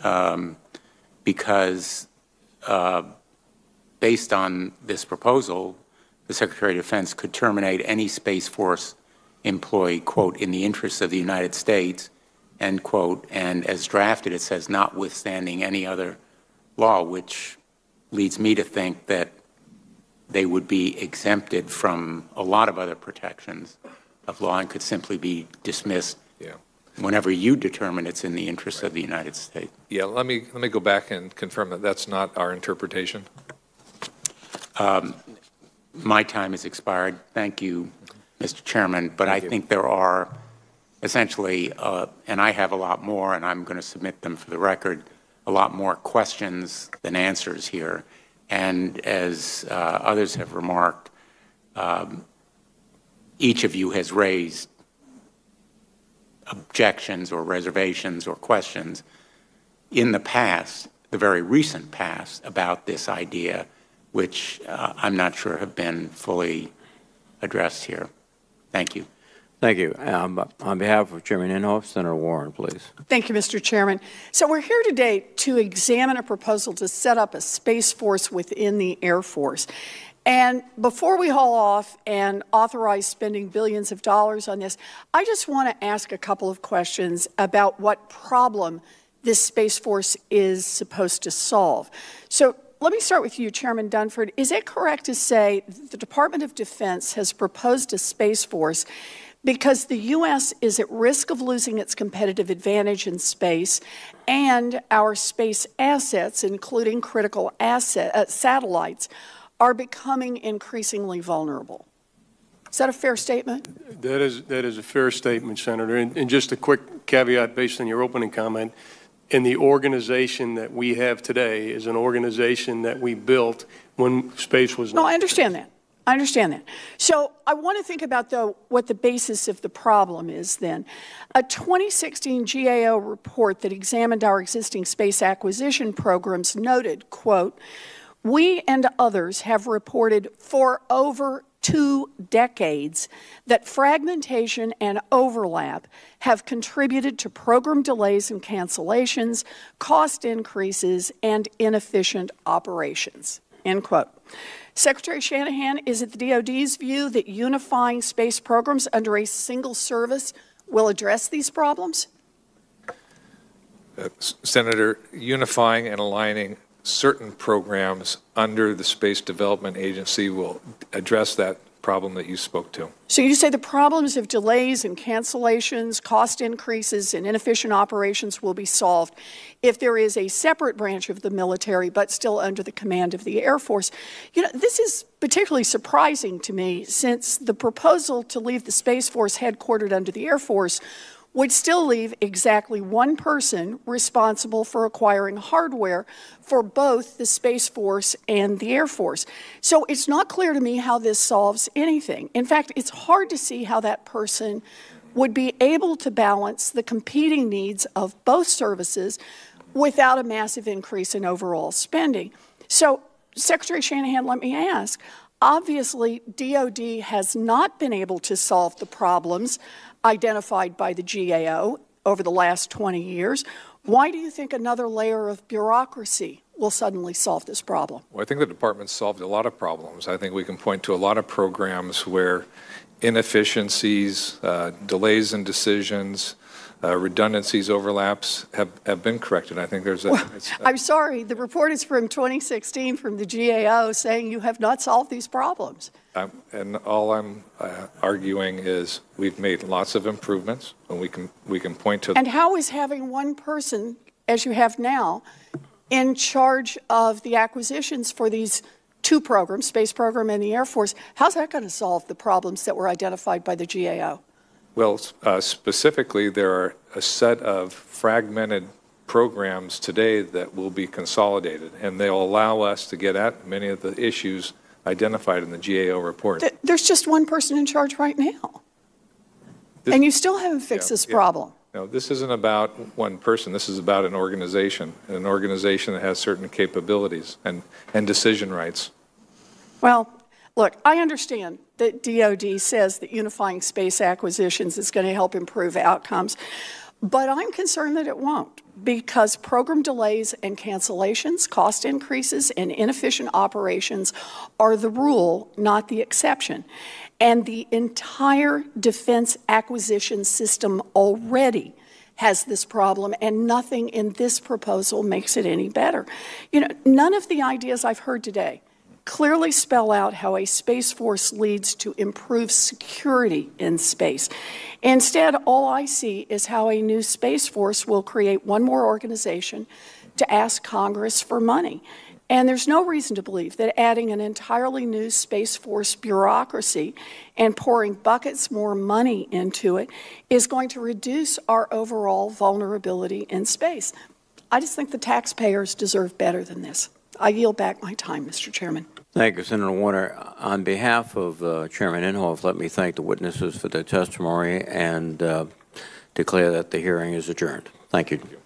Because based on this proposal, the Secretary of Defense could terminate any Space Force employee, quote, in the interests of the United States, end quote, and as drafted it says, notwithstanding any other law, which leads me to think that they would be exempted from a lot of other protections of law and could simply be dismissed whenever you determine it's in the interest of the United States. Yeah, let me go back and confirm that that's not our interpretation. My time has expired. Thank you, Mr. Chairman, but I think there are essentially, and I have a lot more, and I'm going to submit them for the record, a lot more questions than answers here. And as others have remarked, each of you has raised objections or reservations or questions in the past, the very recent past, about this idea, which I'm not sure have been fully addressed here. Thank you. Thank you. On behalf of Chairman Inhofe, Senator Warren, please. Thank you, Mr. Chairman. So we're here today to examine a proposal to set up a Space Force within the Air Force. And before we haul off and authorize spending billions of dollars on this, I just want to ask a couple of questions about what problem this Space Force is supposed to solve. So let me start with you, Chairman Dunford. Is it correct to say the Department of Defense has proposed a Space Force because the U.S. is at risk of losing its competitive advantage in space, and our space assets, including critical satellites, are becoming increasingly vulnerable? Is that a fair statement? That is a fair statement, Senator. And just a quick caveat based on your opening comment, and the organization that we have today is an organization that we built when space was not. No, I understand that. I understand that. So I want to think about, though, what the basis of the problem is then. A 2016 GAO report that examined our existing space acquisition programs noted, quote, "We and others have reported for over 2 decades that fragmentation and overlap have contributed to program delays and cancellations, cost increases, and inefficient operations," end quote. Secretary Shanahan, is it the DOD's view that unifying space programs under a single service will address these problems? Senator, unifying and aligning certain programs under the Space Development Agency will address that problem that you spoke to. So you say the problems of delays and cancellations, cost increases, and inefficient operations will be solved if there is a separate branch of the military, but still under the command of the Air Force. You know, this is particularly surprising to me, since the proposal to leave the Space Force headquartered under the Air Force would still leave exactly one person responsible for acquiring hardware for both the Space Force and the Air Force. So it's not clear to me how this solves anything. In fact, it's hard to see how that person would be able to balance the competing needs of both services without a massive increase in overall spending. So, Secretary Shanahan, let me ask, obviously, DOD has not been able to solve the problems identified by the GAO over the last 20 years. Why do you think another layer of bureaucracy will suddenly solve this problem? Well, I think the department solved a lot of problems. I think we can point to a lot of programs where inefficiencies, delays in decisions, redundancies, overlaps have been corrected. I think there's a... Well, I'm sorry, the report is from 2016 from the GAO saying you have not solved these problems. And all I'm arguing is we've made lots of improvements, and we can point to... And how is having one person, as you have now, in charge of the acquisitions for these two programs, Space Program and the Air Force, how's that going to solve the problems that were identified by the GAO? Well, specifically, there are a set of fragmented programs today that will be consolidated, and they'll allow us to get at many of the issues identified in the GAO report. There's just one person in charge right now, and you still haven't fixed this problem. No, this isn't about one person. This is about an organization that has certain capabilities and decision rights. Well, look, I understand that DOD says that unifying space acquisitions is going to help improve outcomes, but I'm concerned that it won't, because program delays and cancellations, cost increases, and inefficient operations are the rule, not the exception. And the entire defense acquisition system already has this problem, and nothing in this proposal makes it any better. You know, none of the ideas I've heard today clearly spell out how a Space Force leads to improved security in space. Instead, all I see is how a new Space Force will create one more organization to ask Congress for money. And there's no reason to believe that adding an entirely new Space Force bureaucracy and pouring buckets more money into it is going to reduce our overall vulnerability in space. I just think the taxpayers deserve better than this. I yield back my time, Mr. Chairman. Thank you, Senator Warner. On behalf of Chairman Inhofe, let me thank the witnesses for their testimony and declare that the hearing is adjourned. Thank you.